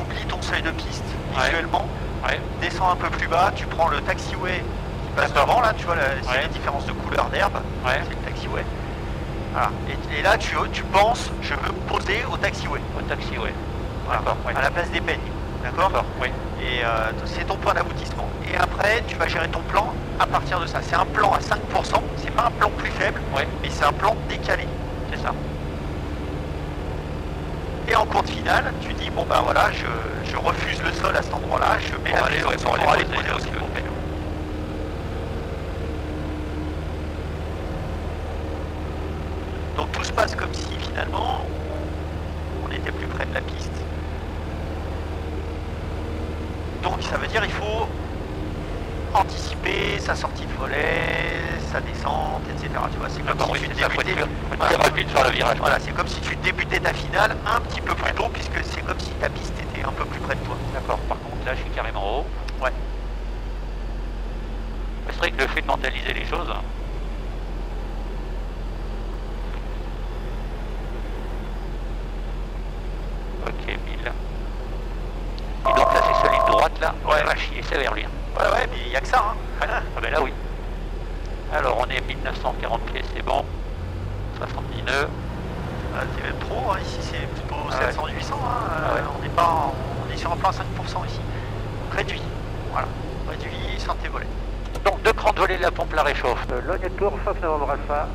oublie ton seuil de piste visuellement, ouais. Ouais. Descends un peu plus bas, tu prends le taxiway qui passe devant là, tu vois la, c'est ouais. les différences de couleur d'herbe, ouais. c'est le taxiway. Voilà. Et, et là tu, tu penses, je veux me poser au taxiway. Au taxiway. Voilà. Ouais. À la place des peignes. D'accord oui. Et euh, c'est ton point d'aboutissement. Et après, tu vas gérer ton plan à partir de ça. C'est un plan à cinq pour cent, c'est pas un plan plus faible, ouais. mais c'est un plan décalé. C'est ça. Et en compte final, tu dis, bon ben voilà, je, je refuse le sol à cet endroit-là, je mets la maison pour aller poser aussi mon père. Donc tout se passe comme si finalement, on était plus près de la piste. Donc ça veut dire il faut anticiper sa sortie de volet, sa descente, et cetera. Tu vois, c'est comme si tu débutais rapide sur le virage. Voilà, c'est comme si tu débutais ta finale un petit peu plus tôt, puisque c'est comme si ta piste était un peu plus près de toi. D'accord, par contre là je suis carrément haut. Ouais. C'est vrai que le fait de mentaliser les choses. Ok, mille. Et donc là c'est solide droite là, ouais, ouais. Va chier sévère lui. Ouais ouais, mais il n'y a que ça hein. Ah, ah ben là oui. Alors on est à mille neuf cent quarante pieds, c'est bon. soixante-dix nœuds. Ah, c'est même trop, hein. Ici c'est plutôt ah sept cents huit cents. Ouais. Hein. Ah ouais. On est pas, on est sur un plan à cinq pour cent ici. Réduit, voilà. Réduit, sortez volet. Donc deux crans de volet de la pompe la réchauffe. Euh, Lognes tour, Fox Novembre Alpha,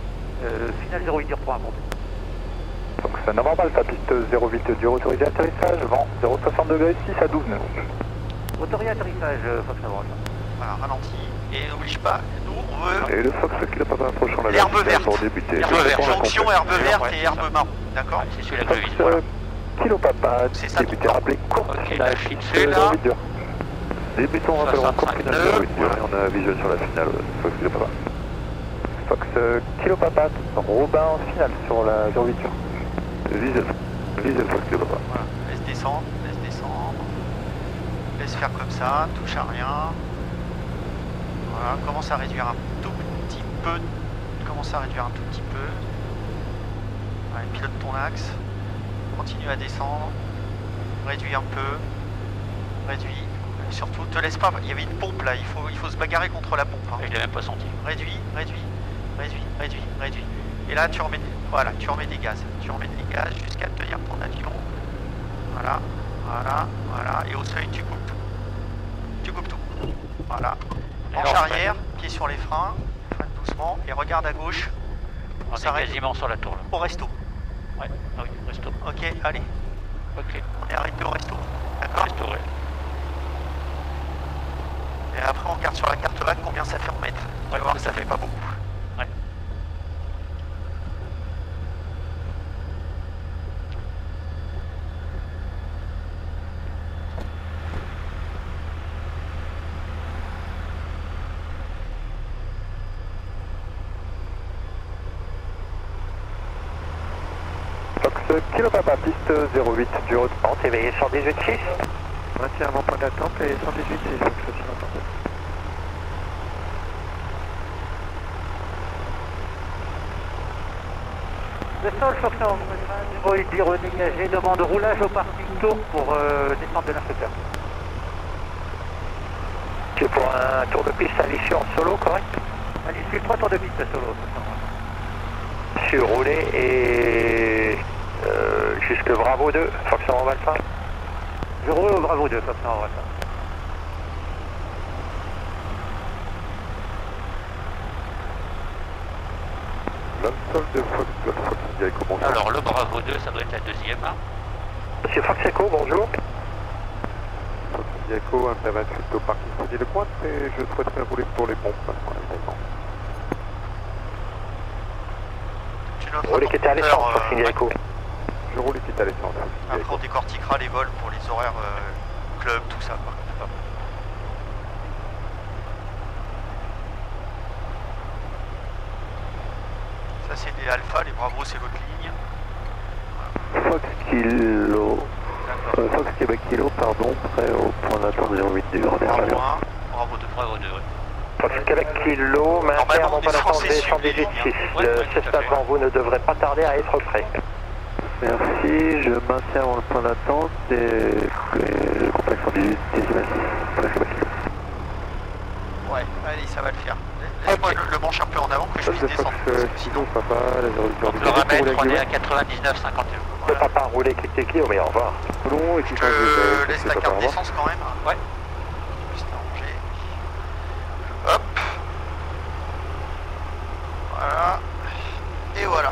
euh, final zéro huit du repos à monter. Fox Novembre Alpha, piste zéro huit du autorisé atterrissage, vent zéro soixante degrés, six à douze nœuds. Autorisé atterrissage, Fox Novembre Alpha. Voilà, ralenti. Et n'oblige pas, nous on veut... Et le Fox Kilo Papa approchant la l'herbe verte, pour débuter. L'herbe verte, jonction, herbe verte et herbe marron. D'accord, c'est celui-là que je vise, voilà. Kilo Papa, débuté, rappelé, court final, c'est là. Débutons, rappelons, court final, zéro huit dur, et on a visuel sur la finale, Fox Kilo Papa. Fox Kilo Papa, Robin en finale sur la zéro huit dur. Vise le Fox Kilo Papa. Voilà, laisse descendre, laisse descendre. Laisse faire comme ça, touche à rien. Voilà, commence à réduire un tout petit peu, commence à réduire un tout petit peu. Allez, pilote ton axe, continue à descendre, réduis un peu, réduis, et surtout te laisse pas, il y avait une pompe là, il faut, il faut se bagarrer contre la pompe. Hein. Je l'ai même pas senti. Réduis, réduis, réduis, réduis, réduis. Et là tu remets, voilà, tu remets des gaz, tu remets des gaz jusqu'à tenir ton avion. Voilà, voilà, voilà, et au seuil tu coupes tout. Tu coupes tout. Voilà. Penche arrière, pied sur les freins, freine doucement et regarde à gauche. On, on est quasiment sur la tour là. Au resto. Ouais, ah oui, resto. Ok, allez. Ok. On est arrêté au resto. D'accord. Resto, ouais. Et après on regarde sur la carte V A C combien ça fait en mètres. On va voir que ça fait pas beaucoup. Ouais. Kilo Papa, piste zéro huit du haut en T V, cent dix-huit six. Maintien avant point d'attente et cent dix-huit six. Le sol, Fox Novembre zéro huit du haut dégagé, demande roulage au parking tour pour euh, descendre de l'inspecteur. C'est pour un tour de piste à l'issue en solo, correct? À l'issue, trois tours de piste solo. Sur roulé et... Euh, jusque Bravo deux, Fox Novembre Alpha. Je roule au Bravo deux, Fox Novembre Alpha. L'ensemble de Fox, de Fox Indéco, bonjour. Alors le Bravo deux, ça doit être la deuxième. Hein. Monsieur Fox Echo, bonjour. Fox Indéco, intervention au parking Fox de Pointe et je souhaiterais rouler pour les pompes. Je roule qui était à l'essence, Fox Indéco. Je roule qui était à l'essence. Après on décortiquera les vols pour les horaires euh, club, tout ça. Ça c'est des alphas, les bravos c'est l'autre ligne. Fox Kilo. Euh, Fox Québec Kilo, pardon, prêt au point d'attente zéro huit du Grand Air. Bravo deux, Bravo deux, oui. Fox Québec Kilo, maintien avant point d'attente cent dix-huit six. Le Cessna devant vous ne devrait pas tarder à être prêt. Merci, je maintiens avant le point d'attente et le complexe cent dix-huit six. Ouais, allez, ça va le faire. Laisse-moi okay. le, le manche un peu en avant que je puisse descendre. Sinon, papa, la zéro huit. Le ramètre, on est à quatre-vingt-dix-neuf cinquante et un. Le papa roulé, cliquez qui, mais au revoir. Je laisse la carte d'essence quand même. Ouais. Hop. Voilà. Et voilà.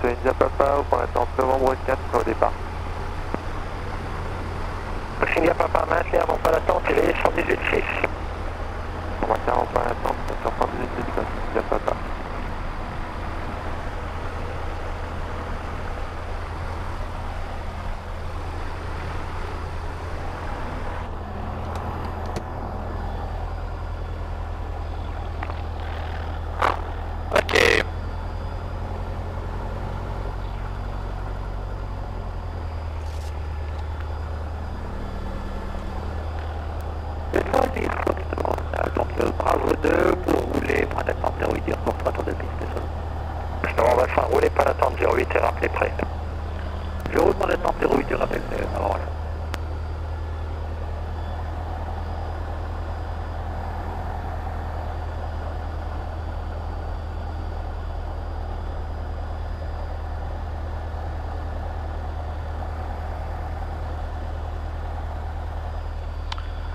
Fox India Papa au point d'attente novembre quatre au départ. Fox India Papa, maintenez avant point d'attente, il est cent dix-huit six. On va faire avant point d'attente, sur cent dix-huit six Fox India Papa.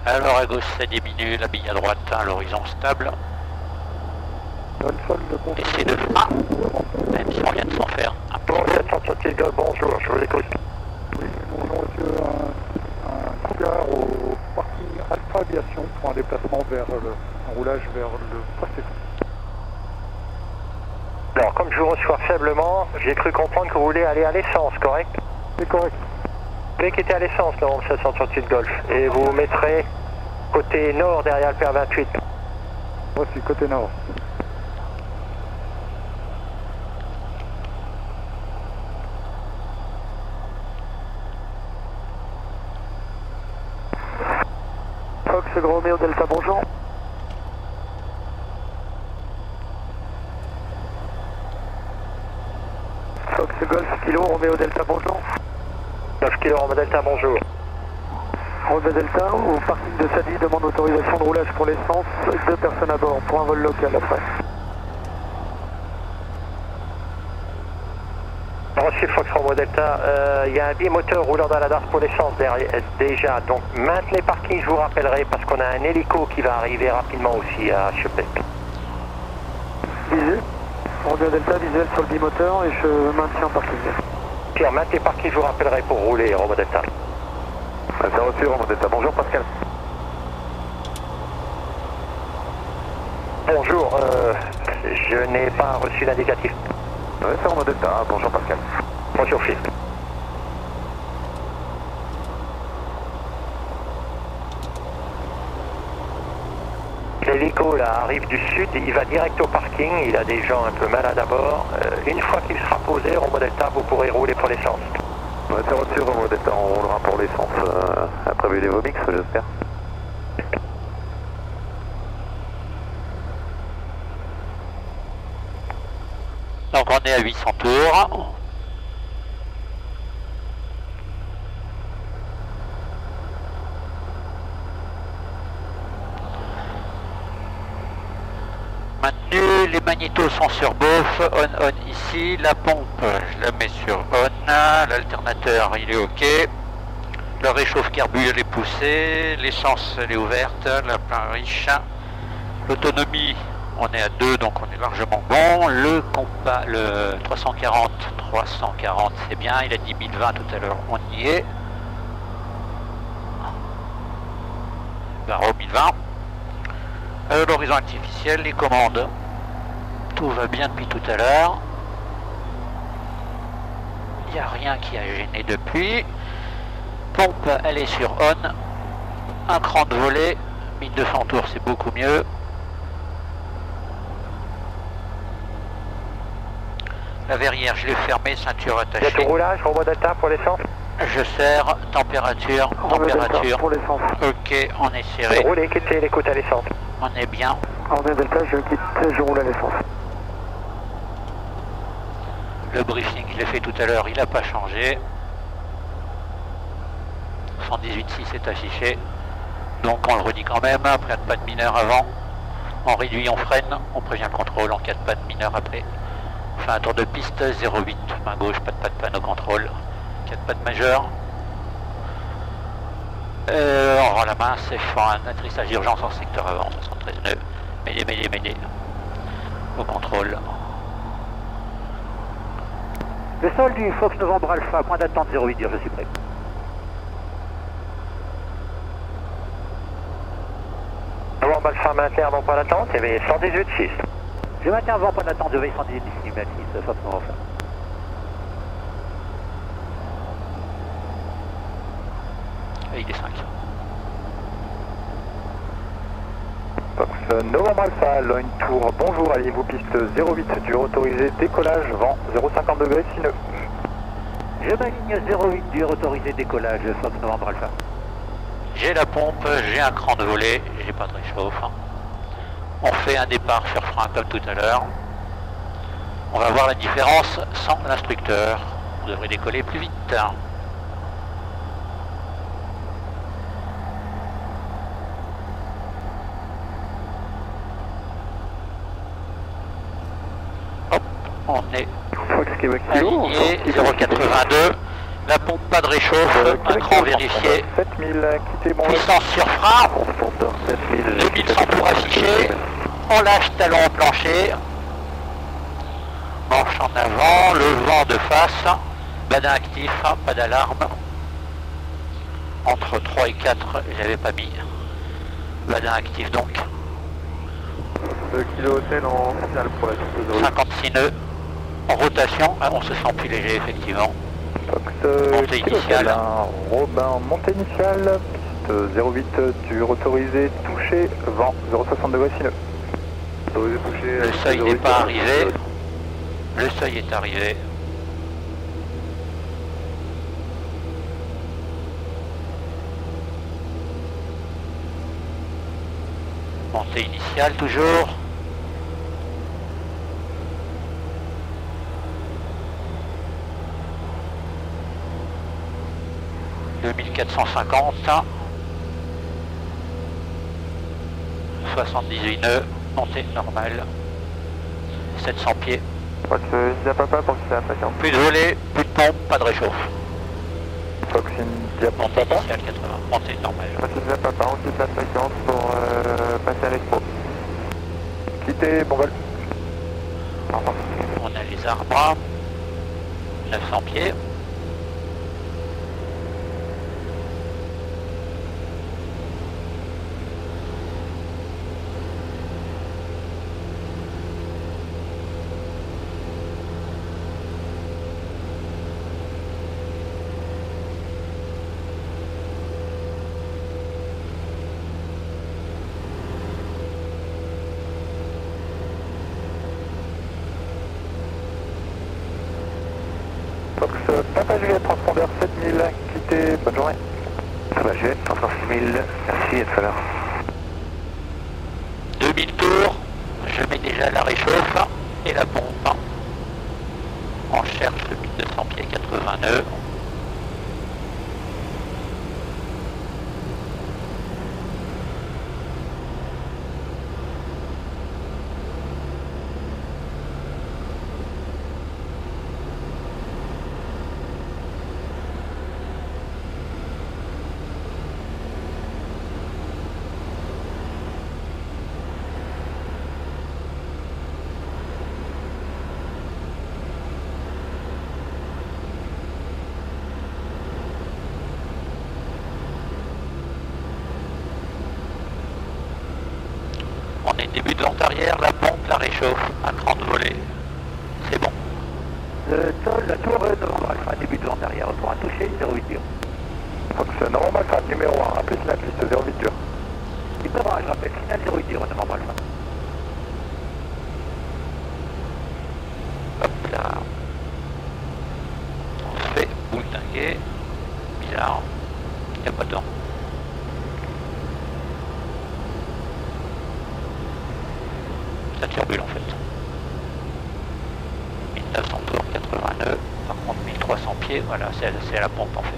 Alors à gauche ça diminue, la bille à droite, hein, l'horizon stable. Et c'est de ah, même si on vient de s'en faire. Un bon, bonjour, je vous écoute. Oui, bonjour monsieur, un, un Cougar au parking Alpha Aviation pour un déplacement vers le un roulage vers le Pacifique. Alors comme je vous reçois faiblement, j'ai cru comprendre que vous voulez aller à l'essence, correct? C'est correct. Dès qu'il était à l'essence, novembre sept cent trente-huit Golf, et vous mettrez côté nord derrière le Père vingt-huit. Moi, c'est côté nord. Fox Romeo Delta, bonjour. Fox Golf Kilo Romeo Delta, bonjour. neuf kilos Romeo Delta, bonjour. Romeo Delta, au parking de Sadi, demande autorisation de roulage pour l'essence, deux personnes à bord, pour un vol local après. Reçu Fox Romeo Delta, il euh, y a un bimoteur roulant dans la darse pour l'essence déjà, donc maintenez parking, je vous rappellerai, parce qu'on a un hélico qui va arriver rapidement aussi à Chopec. Visuel, Romeo Delta, visuel sur le bimoteur et je maintiens parking. Maintenez par qui je vous rappellerai pour rouler, Romeo Delta. Delta reçu, Romeo Delta. Bonjour Pascal. Bonjour, euh, je n'ai pas reçu l'indicatif. Oui, c'est Romeo Delta. Ah, bonjour Pascal. Bonjour Phil. L'hélico là arrive du sud, il va direct au parking, il a des gens un peu malades à bord. Euh, une fois qu'il sera posé, Romeo Delta, vous pourrez rouler pour l'essence. On va faire au-dessus, Romeo Delta, on roulera pour l'essence. Euh, après vu les vomix, j'espère. Donc on est à huit cents tours. Les magnétos sont sur bof, on on ici, la pompe je la mets sur on, l'alternateur il est ok, le réchauffe carbu elle est poussée, l'essence elle est ouverte, la plein riche, l'autonomie on est à deux donc on est largement bon, le compas, le trois cent quarante, trois cent quarante c'est bien, il a dit mille vingt tout à l'heure, on y est, barreau mille vingt, euh, l'horizon artificiel, les commandes. Tout va bien depuis tout à l'heure. Il n'y a rien qui a gêné depuis. Pompe, elle est sur on. Un cran de volet, mille deux cents tours, c'est beaucoup mieux. La verrière, je l'ai fermée, ceinture attachée. Il y a tout roulage, Romeo Delta pour l'essence. Je serre, température, Romeo température. Pour l'essence. Ok, on est serré. Roulez, quittez l'écoute à l'essence. On est bien. Romeo Delta, je quitte, je roule à l'essence. Le briefing, je l'ai fait tout à l'heure, il n'a pas changé. cent dix-huit six est affiché. Donc on le redit quand même, après pas de mineur avant. On réduit, on freine, on prévient le contrôle en cas de pas de mineur après. On fait un tour de piste, zéro huit, main gauche, pas de pas de panneau contrôle. quatre pas de majeur. Euh, on rend la main, c'est fin, un atterrissage d'urgence en secteur avant, soixante-treize nœuds. Mayday, Mayday, Mayday. Au contrôle. Le sol du Fox Novembre Alpha, point d'attente zéro huit, dire je suis prêt. Novembre Alpha maintient avant point d'attente, éveillé cent dix-huit six. Je maintiens avant point d'attente, éveillé cent dix-huit six, Fox Novembre Alpha. Avec des cinq. Fox Novembre Alpha, Lognes Tour, bonjour, alliez-vous piste zéro huit, dur autorisé, décollage, vent zéro cinquante degrés, six nœuds. Je m'aligne zéro huit, dur autorisé, décollage, Fox Novembre Alpha. J'ai la pompe, j'ai un cran de volet, j'ai pas de réchauffe. On fait un départ sur frein comme tout à l'heure. On va voir la différence sans l'instructeur. On devrait décoller plus vite. Hop, on est aligné zéro quatre-vingt-deux. La pompe, pas de réchauffe, euh, un cran vérifié, sept mille, puissance sur frein, deux mille cent pour afficher, on lâche talon au plancher, manche en avant, le vent de face, badin actif, pas d'alarme, entre trois et quatre, j'avais pas mis, badin actif donc. Le Kilo Hotel en finale pour la piste cinquante-six nœuds, en rotation, ah, on se sent plus léger effectivement. Fox Montée Initiale, Robin, Montée Initiale, piste zéro huit, dur autorisé, touché, vent zéro soixante degrés, six nœuds. Le seuil n'est pas arrivé, le seuil est arrivé. Montée Initiale toujours. deux mille quatre cent cinquante, soixante-dix-huit nœuds, montée normale, sept cents pieds. Fox India Papa pour qu'il soit impatient. Plus de volet, plus de pompe, pas de réchauffe. Fox India Papa. Montée normale. Fox India Papa, on quitte la fréquence pour euh, passer à l'expo. Quittez, bon vol. On a les arbres, neuf cents pieds. Papa Juliette, transpondeur sept mille, quittez, bonne journée. Papa Juliette, transpondeur six mille, merci, à tout à l'heure. deux mille tours, je mets déjà la réchauffe et la pompe. On cherche deux mille deux cents pieds, quatre-vingts nœuds. Début de vent arrière, la pompe, la réchauffe, un cran de volet, c'est bon. Le sol, la tour est Novembre Alpha, début de vent arrière, pour un toucher, zéro huit dur. Fox Novembre Alpha, numéro un, rappelez la piste zéro huit dur. Il peut avoir un rappel, final zéro huit dur, Novembre Alpha. Hop là. On fait boule dinguer. Bizarre, il n'y a pas de temps. La turbule en fait. mille neuf cents tours, quatre-vingts nœuds, par contre mille trois cents pieds, voilà, c'est à la pompe en fait.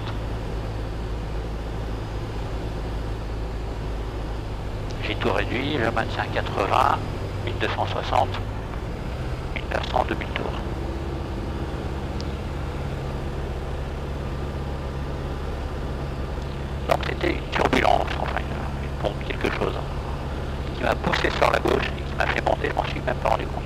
J'ai tout réduit, je maintiens quatre-vingts, mille deux cent soixante, mille neuf cents, deux mille tours. Donc c'était une turbulence, enfin une, une pompe, quelque chose, qui m'a poussé sur la gauche et qui m'a fait monter, je m'en suis même pas rendu compte.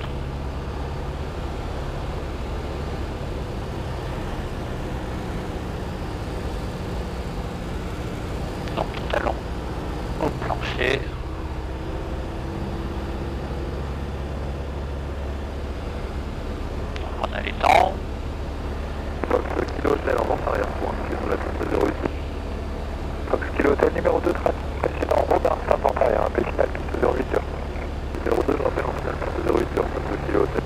on a les temps. Fox Kilo Hotel en vente arrière pour inscrire sur la piste de zéro huit. Fox Kilo Hotel numéro deux, trace précédent Robin, cinq cents arrière, impeccable, piste de zéro huit heures. zéro deux, je rappelle en finale, piste de zéro huit heures, Fox Kilo Hotel.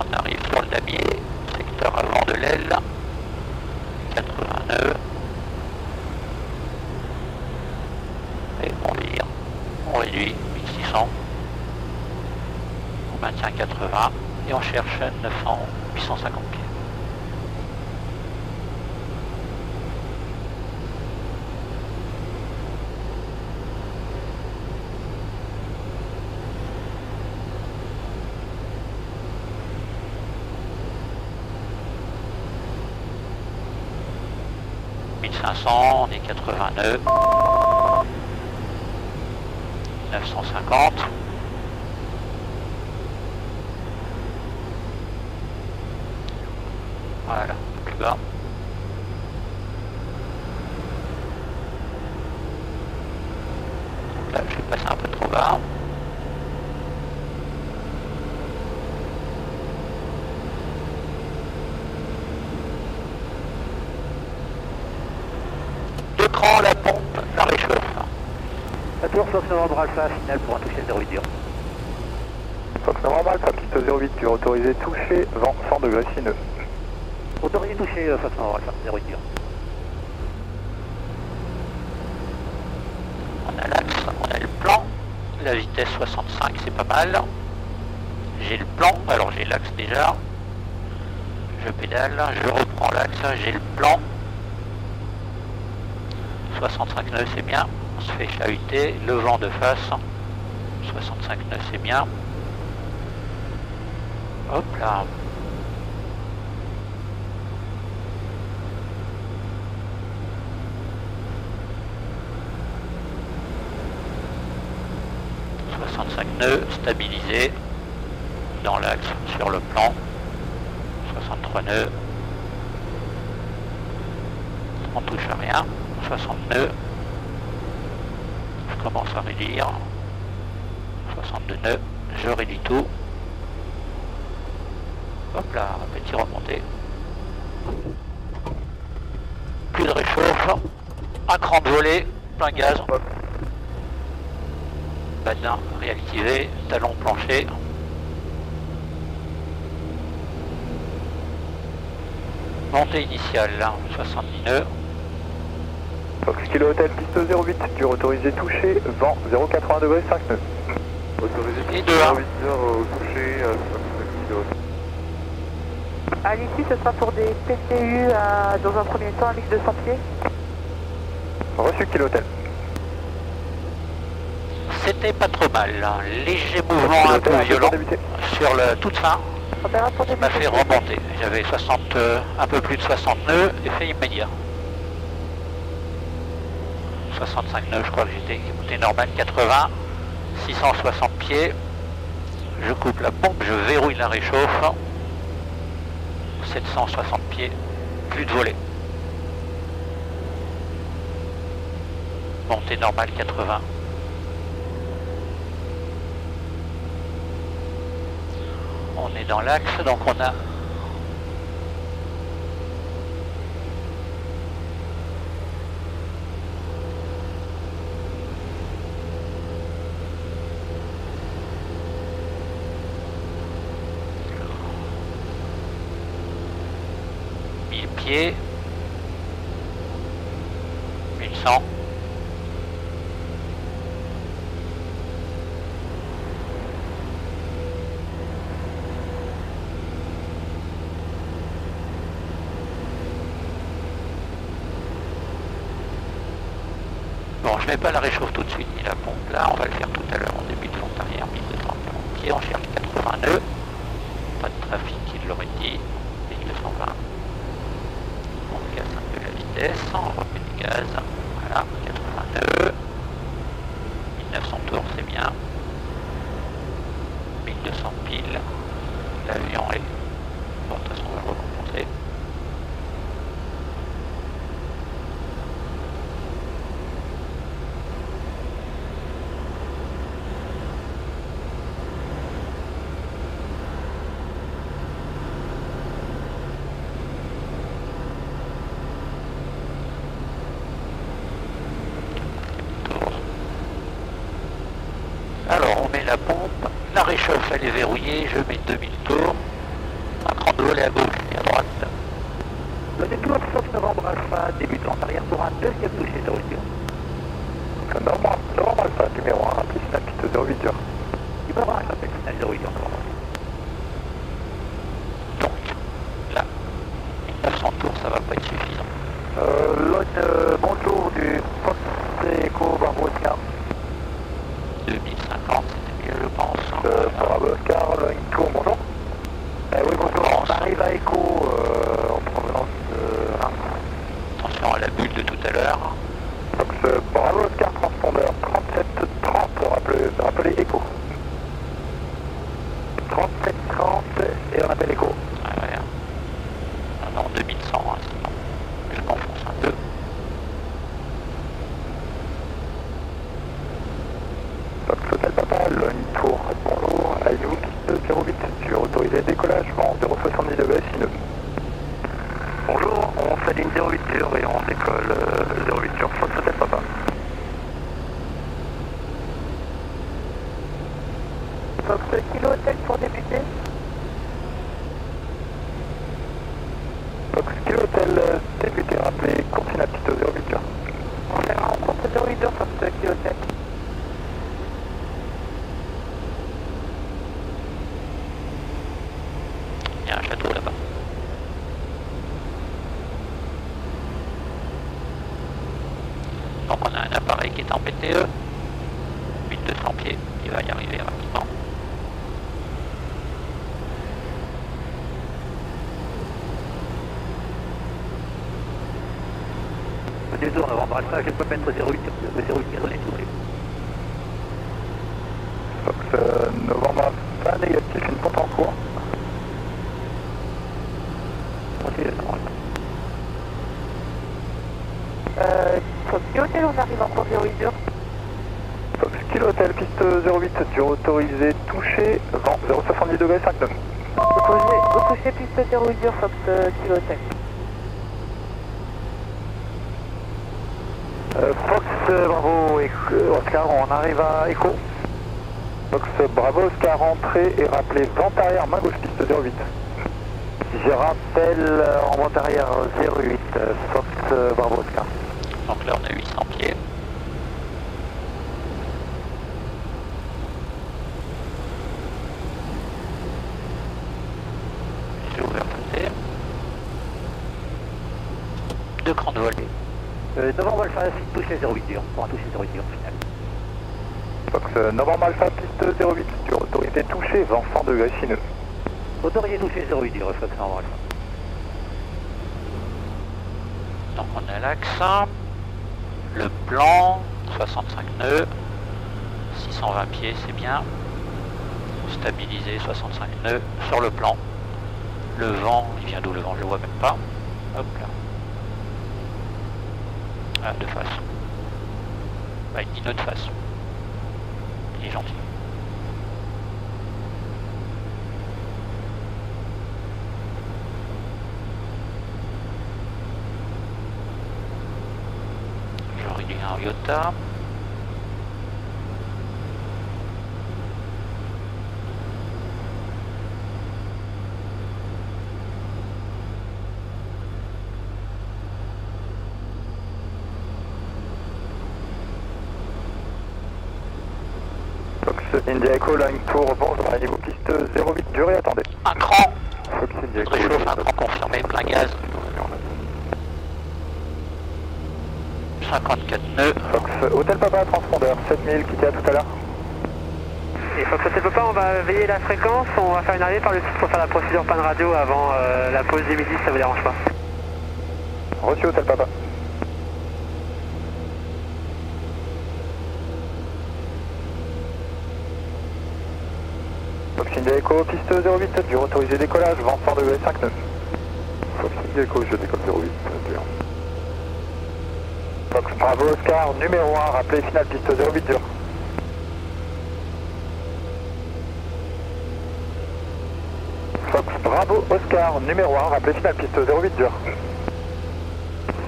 On arrive sur le damier, secteur avant de l'aile, quatre-vingt-neuf. Et on vire, on réduit, mille six cents, on maintient quatre-vingts et on cherche neuf cents, huit cent cinquante pieds. mille cinq cents, on est quatre-vingt-neuf. neuf cent cinquante. Voilà, plus bas. Donc là, je vais passer un peu trop bas. Deux crans, la pompe, ça réchauffe. Fox Novembre Alpha, final pour un toucher zéro huit dur. Fox Novembre Alpha, piste zéro huit dur, autorisé toucher, vent cent degrés sineux. Autorisé toucher, Fox Novembre Alpha, zéro huit dur. On a l'axe, on a le plan, la vitesse soixante-cinq, c'est pas mal. J'ai le plan, alors j'ai l'axe déjà. Je pédale, je reprends l'axe, j'ai le plan. soixante-cinq nœuds, c'est bien. On se fait chahuter, le vent de face, soixante-cinq nœuds, c'est bien. Hop là. soixante-cinq nœuds, stabilisé, dans l'axe, sur le plan, soixante-trois nœuds, on touche à rien, soixante nœuds. Je commence à réduire, soixante-deux nœuds, je réduis tout, hop là, petit remonté, plus de réchauffe, un cran de volée, plein gaz, badin réactivé, talon plancher, montée initiale, soixante-dix nœuds. Fox Kilo Hotel, piste zéro huit, dur autorisé touché, vent zéro virgule quatre-vingts degrés, cinq nœuds. Autorisé touché, zéro huit dur au toucher, Fox. À l'issue, ce sera pour des P C U à, dans un premier temps à mille deux cents pieds. Reçu Kilo Hotel. C'était pas trop mal, hein. Léger mouvement Fox un peu violent sur la toute fin. Ça m'a fait remonter, j'avais euh, un peu plus de soixante nœuds, effet immédiat. soixante-cinq nœuds, je crois que j'étais écouté normal, quatre-vingts, six cent soixante pieds, je coupe la pompe, je verrouille la réchauffe, sept cent soixante pieds, plus de volée. Montée normale, quatre-vingts. On est dans l'axe, donc on a... mille cent, bon, je mets pas la réchauffe tout de suite ni la pompe là, on va le faire tout à l'heure en début de l'onde arrière, mille deux cents pieds, on cherche quatre-vingts nœuds, pas de trafic, il l'aurait dit, mille deux cent vingt. On casse un peu la vitesse, on remet du gaz, voilà, quatre-vingt-deux, mille neuf cents tours, c'est bien, mille deux cents piles, l'avion est, bon, de toute façon, on va le recompenser. la pompe, la réchauffe elle est verrouillée, je mets deux mille tours, un grand volet à gauche et à droite. Le détour Fox Novembre Alpha débute en arrière pour un deuxième touché d'horizon. Fox Novembre Alpha numéro un, rappelez la piste zéro huit heures. Il va y avoir un contact final d'horizon. Donc, là, mille neuf cents tours, ça va pas être suffisant. Euh, Lognes, euh, bonjour du Fox Kilo Bravo Oscar. deux mille cinquante, c'était mieux, je pense. Euh, Bravo Oscar, Lognes, tour, bonjour. Eh oui, bonjour, on arrive à Echo euh, en provenance de... Euh, attention à la bulle de tout à l'heure. Fox euh, Bravo Oscar, transpondeur trente-sept trente, rappelez, rappelez Echo. trente-sept trente et on appelle Echo. Ah ouais. Ah non, deux mille cent, hein, sinon je m'enfonce un peu. Fox Hotel Papa, Lognes, tour, bonjour, à zéro huit sur autorisé décollage, vent zéro soixante-dix degrés, sinon. Bonjour, on fait ligne zéro huit sur et on décolle euh, zéro huit sur Fox Hotel Papa. Fox Kilo Hotel pour débuter. Fox Kilo Hotel débuté, rappelez, continue à petite zéro huit heures. On verra en course zéro huit heures Fox Kilo Hotel. Il y a un château là-bas. Donc on a un appareil qui est en P T E, mille deux cents pieds, il va y arriver rapidement. Deux tours avant brassage, je peux mettre zéro huit, le zéro huit désolé, désolé. Fox euh, Novembre Alpha, négatif, une pompe en cours. Euh, Fox Kilo Hotel, on arrive en cours zéro huit heures. Fox Kilo Hotel, piste zéro huit, dur autorisé, touché, vent zéro soixante-dix degrés, cinq nœuds. Vous touchez piste zéro huit heures, Fox Kilo Hotel. Fox Bravo Oscar, on arrive à Echo. Fox Bravo Oscar, entrée et rappelez vent arrière, main gauche, piste zéro huit. Je rappelle en vent arrière zéro huit, Fox Bravo Oscar. Donc là on a huit cents pieds. J'ai ouvert côté. Deux grandes volées. Euh, Novembre Alpha, piste toucher zéro huit dur, on pourra toucher zéro huit dur au final. Fox euh, Novembre Alpha, piste zéro huit dur, autorité touchée, vent cent degrés sineux. Autorité touchée zéro huit dur, Fox Novembre Alpha. Donc on a l'axe, le plan, soixante-cinq nœuds, six cent vingt pieds, c'est bien. Stabilisé, soixante-cinq nœuds sur le plan. Le vent, il vient d'où le vent, je le vois même pas. Hop là. Ah, de face. Bah, il dit nœud de face. Il est gentil. J'aurais dit un Iota. Indéco, ligne tour, bon, je vais vous piste zéro huit, durée, attendez. Un cran, réchauffe, un cran confirmé, plein gaz. cinquante-quatre nœuds. Fox Hôtel Papa, transpondeur, sept mille, quittez à tout à l'heure. Et Fox Hôtel Papa, on va veiller la fréquence, on va faire une arrivée par le site pour faire la procédure panne radio avant euh, la pause du midi, ça vous dérange pas. Reçu Hôtel Papa. Fox Indéco, piste zéro huit, dur autorisé décollage, vent cent degrés, cinq nœuds. Fox Indéco, je décolle zéro huit, dur. Fox Bravo Oscar, numéro un, rappelez finale, piste zéro huit, dur. Fox Bravo Oscar, numéro un, rappelez finale, piste zéro huit, dur.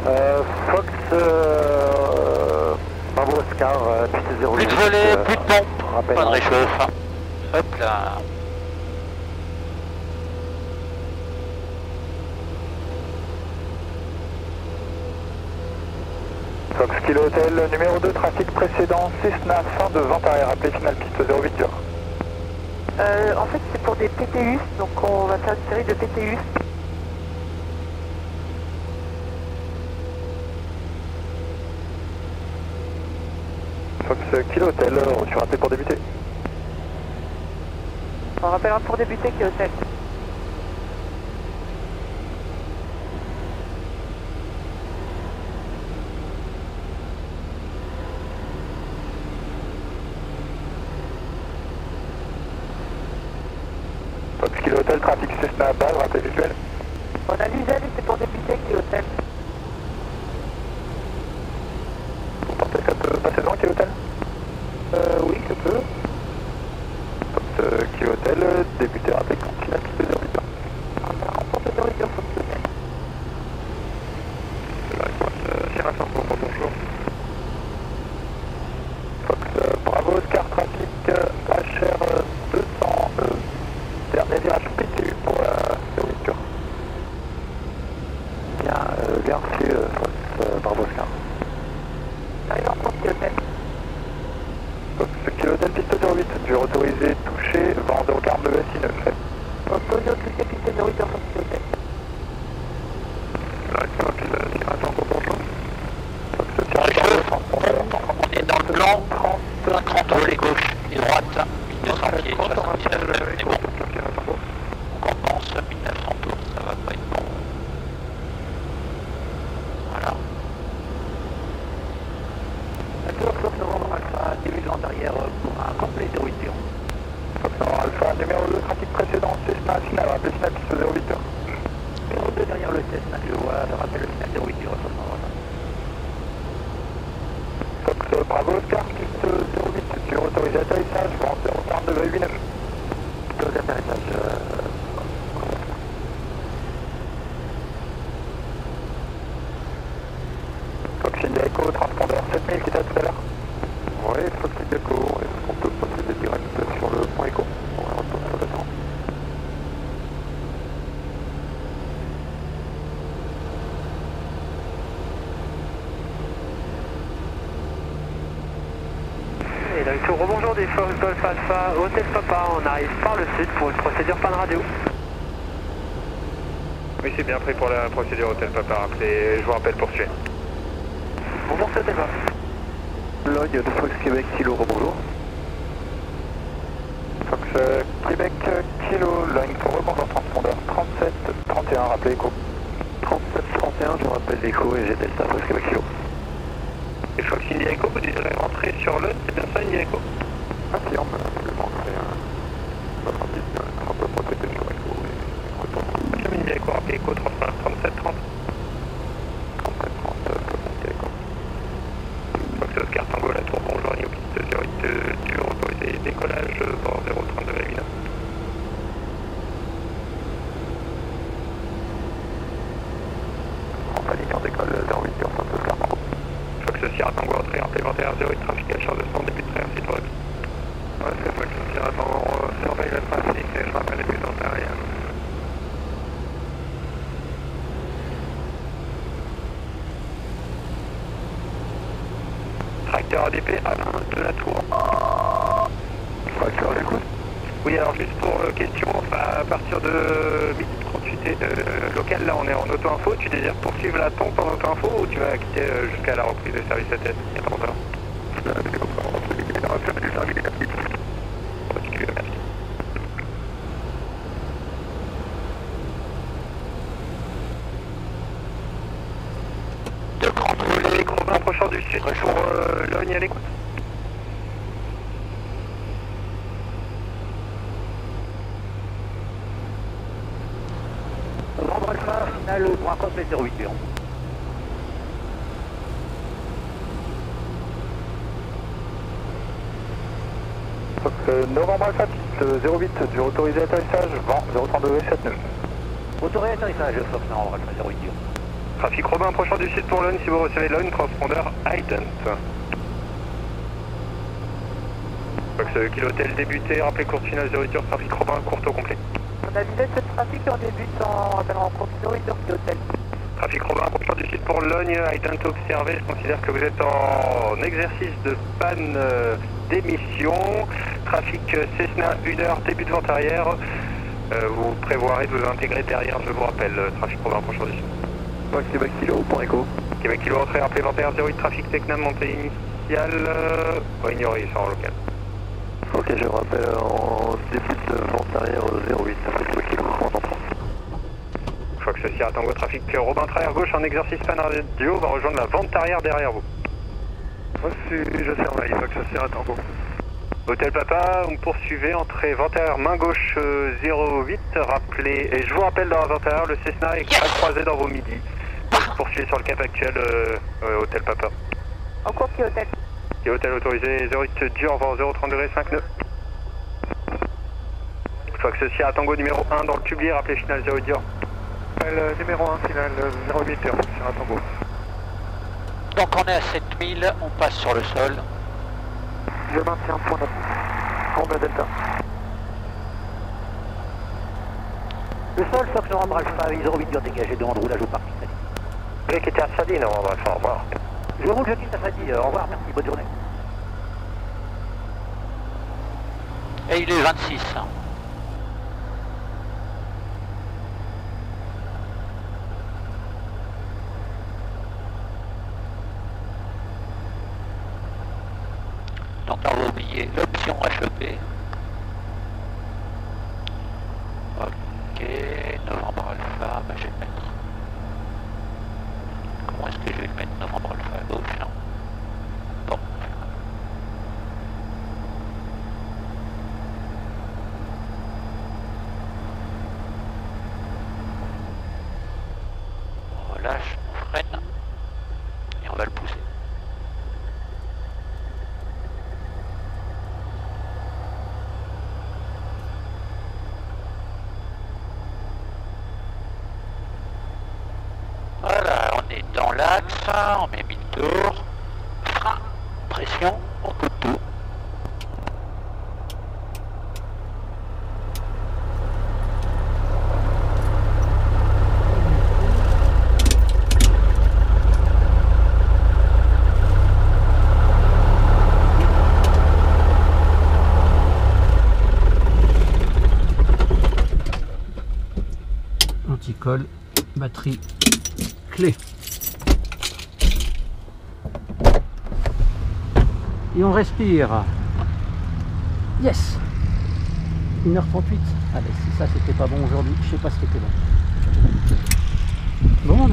Euh, Fox euh, Bravo Oscar, piste zéro huit. Plus de volets, euh, plus de pompe. Rappel pas de réchauffe. Hop là. Fox Kilo Hotel, numéro deux, trafic précédent, Cessna, fin de vente arrière, appelé finale piste zéro huit heures. Euh, en fait, c'est pour des P T U, donc on va faire une série de P T U. Fox Kilo Hotel, reçu rappel pour débuter. On rappellera pour débuter Kilo Hotel. Trafic Cessna à balle, rappel visuel. On a l'usage, c'est pour débuter Kilo Hotel. Vous partez passer devant Kilo Hotel? Euh, oui, je peux. Fox Kilo Hotel, débuter rappel continue à piste de huit heures. On porte de huit heures Fox Kilo Hotel. C'est la réponse, c'est la chance pour bonjour. Fox Bravo Oscar, trafic H R deux cents, dernier virage. Fox Indéco, transpondeur sept mille qui était tout à l'heure. Oui, Fox Indéco, est-ce qu'on peut procéder direct sur le point Echo? On retourne sur le temps. Et donc tout rebonjour des Fox Golf Alpha, Hôtel Papa, on arrive par le sud pour une procédure panne radio. Oui, c'est bien pris pour la procédure Hôtel Papa, rappelez, je vous rappelle pour suivre. Bonjour, c'était pas. Log de Fox Québec, Kilo, rebonjour. Fox euh, Québec, Kilo, Lognes pour rebonjour, transpondeur trente-sept trente et un, rappelez Echo. trente-sept trente et un, je rappelle Echo et j'ai Delta, Fox Québec, Kilo. Et Fox Indéco, vous désirez rentrer sur le, c'est bien ça, Indéco? Ah si, on peut absolument rentrer. On peut protéger sur Echo et retourner. Indéco, rappelez Echo, trente-sept trente. A D P à l'un de la tour. Facteur d'écoute. Oui, alors juste pour euh, question, à partir de midi trente-huit euh, local, là on est en auto-info, tu désires poursuivre la pompe en auto-info ou tu vas quitter euh, jusqu'à la reprise de service à tête il y a trente heures? Du sud pour euh, Lognes à l'écoute. Novembre Alpha, final au bras complet zéro huit heures. Fox euh, Novembre Alpha, piste zéro huit, du autorisé atterrissage, vent zéro trente-deux sept neuf. Autorisé atterrissage, Fox Novembre Alpha, zéro huit heures. Trafic Robin approchant du sud pour Lognes, si vous recevez Lognes, transpondeur Ident. Fox Kilo Hotel débuté, rappelez courte finale zéro huit heures, trafic Robin, courte au complet. On a visé ce trafic et on débute en rappelant en courte zéro huit heures Kilo Hotel. Trafic Robin, coupure du site pour Lognes, ident observé, je considère que vous êtes en exercice de panne euh, d'émission. Trafic Cessna une heure, début de vente arrière, euh, vous prévoirez de vous intégrer derrière, je vous rappelle, trafic Robin, coupure du site. Fox Québec Kilo, point Echo. Québec Kilo, entrée rappelée vingt et un zéro huit, trafic Tecna, montée initiale, euh, ignoré, ça en local. Ok, je rappelle, en début de vente arrière zéro huit, Fox Kilo, on entend. Fox Sierra Tango, trafic Robin, travers gauche, en exercice pan radio, va rejoindre la vente arrière derrière vous. Reçu, je surveille, Fox Sierra Tango. Hôtel Papa, vous me poursuivez, entrée vente arrière, main gauche zéro huit, rappelez, et je vous rappelle dans la vente arrière, le Cessna est yes croisé dans vos midis. Vous poursuivez sur le cap actuel, euh, euh, Hôtel Papa. En cours, qui hôtel Qui hôtel autorisé, zéro huit dur, vent zéro trente degrés, cinq nœuds. Fox Sierra Tango numéro un dans le public, rappelez final zéro dur. Le numéro un final zéro huit dur, Sierra Tango. Donc on est à sept mille, on passe sur le sol. Je maintiens point combat Delta. Le sol, Fox Novembre Alpha, zéro huit dur dégagé de roulage au parc. Qui était à Sadi, non, on va faire, au revoir. Je roule, je dis à Sadi, au revoir, merci, bonne journée. Et il est vingt-six. Donc, dans vos billets, l'option H E P. Ok, Novembre Alpha, bah, je vais mettre. Comment est-ce que je vais mettre Novembre Alpha à gauche? Non. Bon. On relâche, on freine et on va le pousser. On met mille tours, frein, pression, on coupe tout. Anticol, batterie, clé. Et on respire. Yes. une heure trente-huit. Allez, si ça c'était pas bon aujourd'hui, je sais pas ce qui était bon. Bon,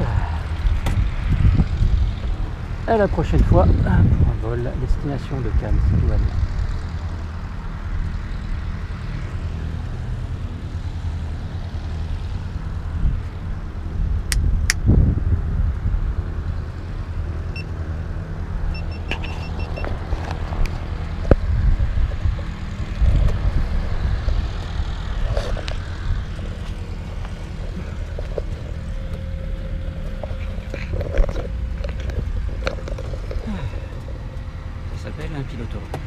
à la prochaine fois pour un vol destination de Cannes, tout va bien. Pilote.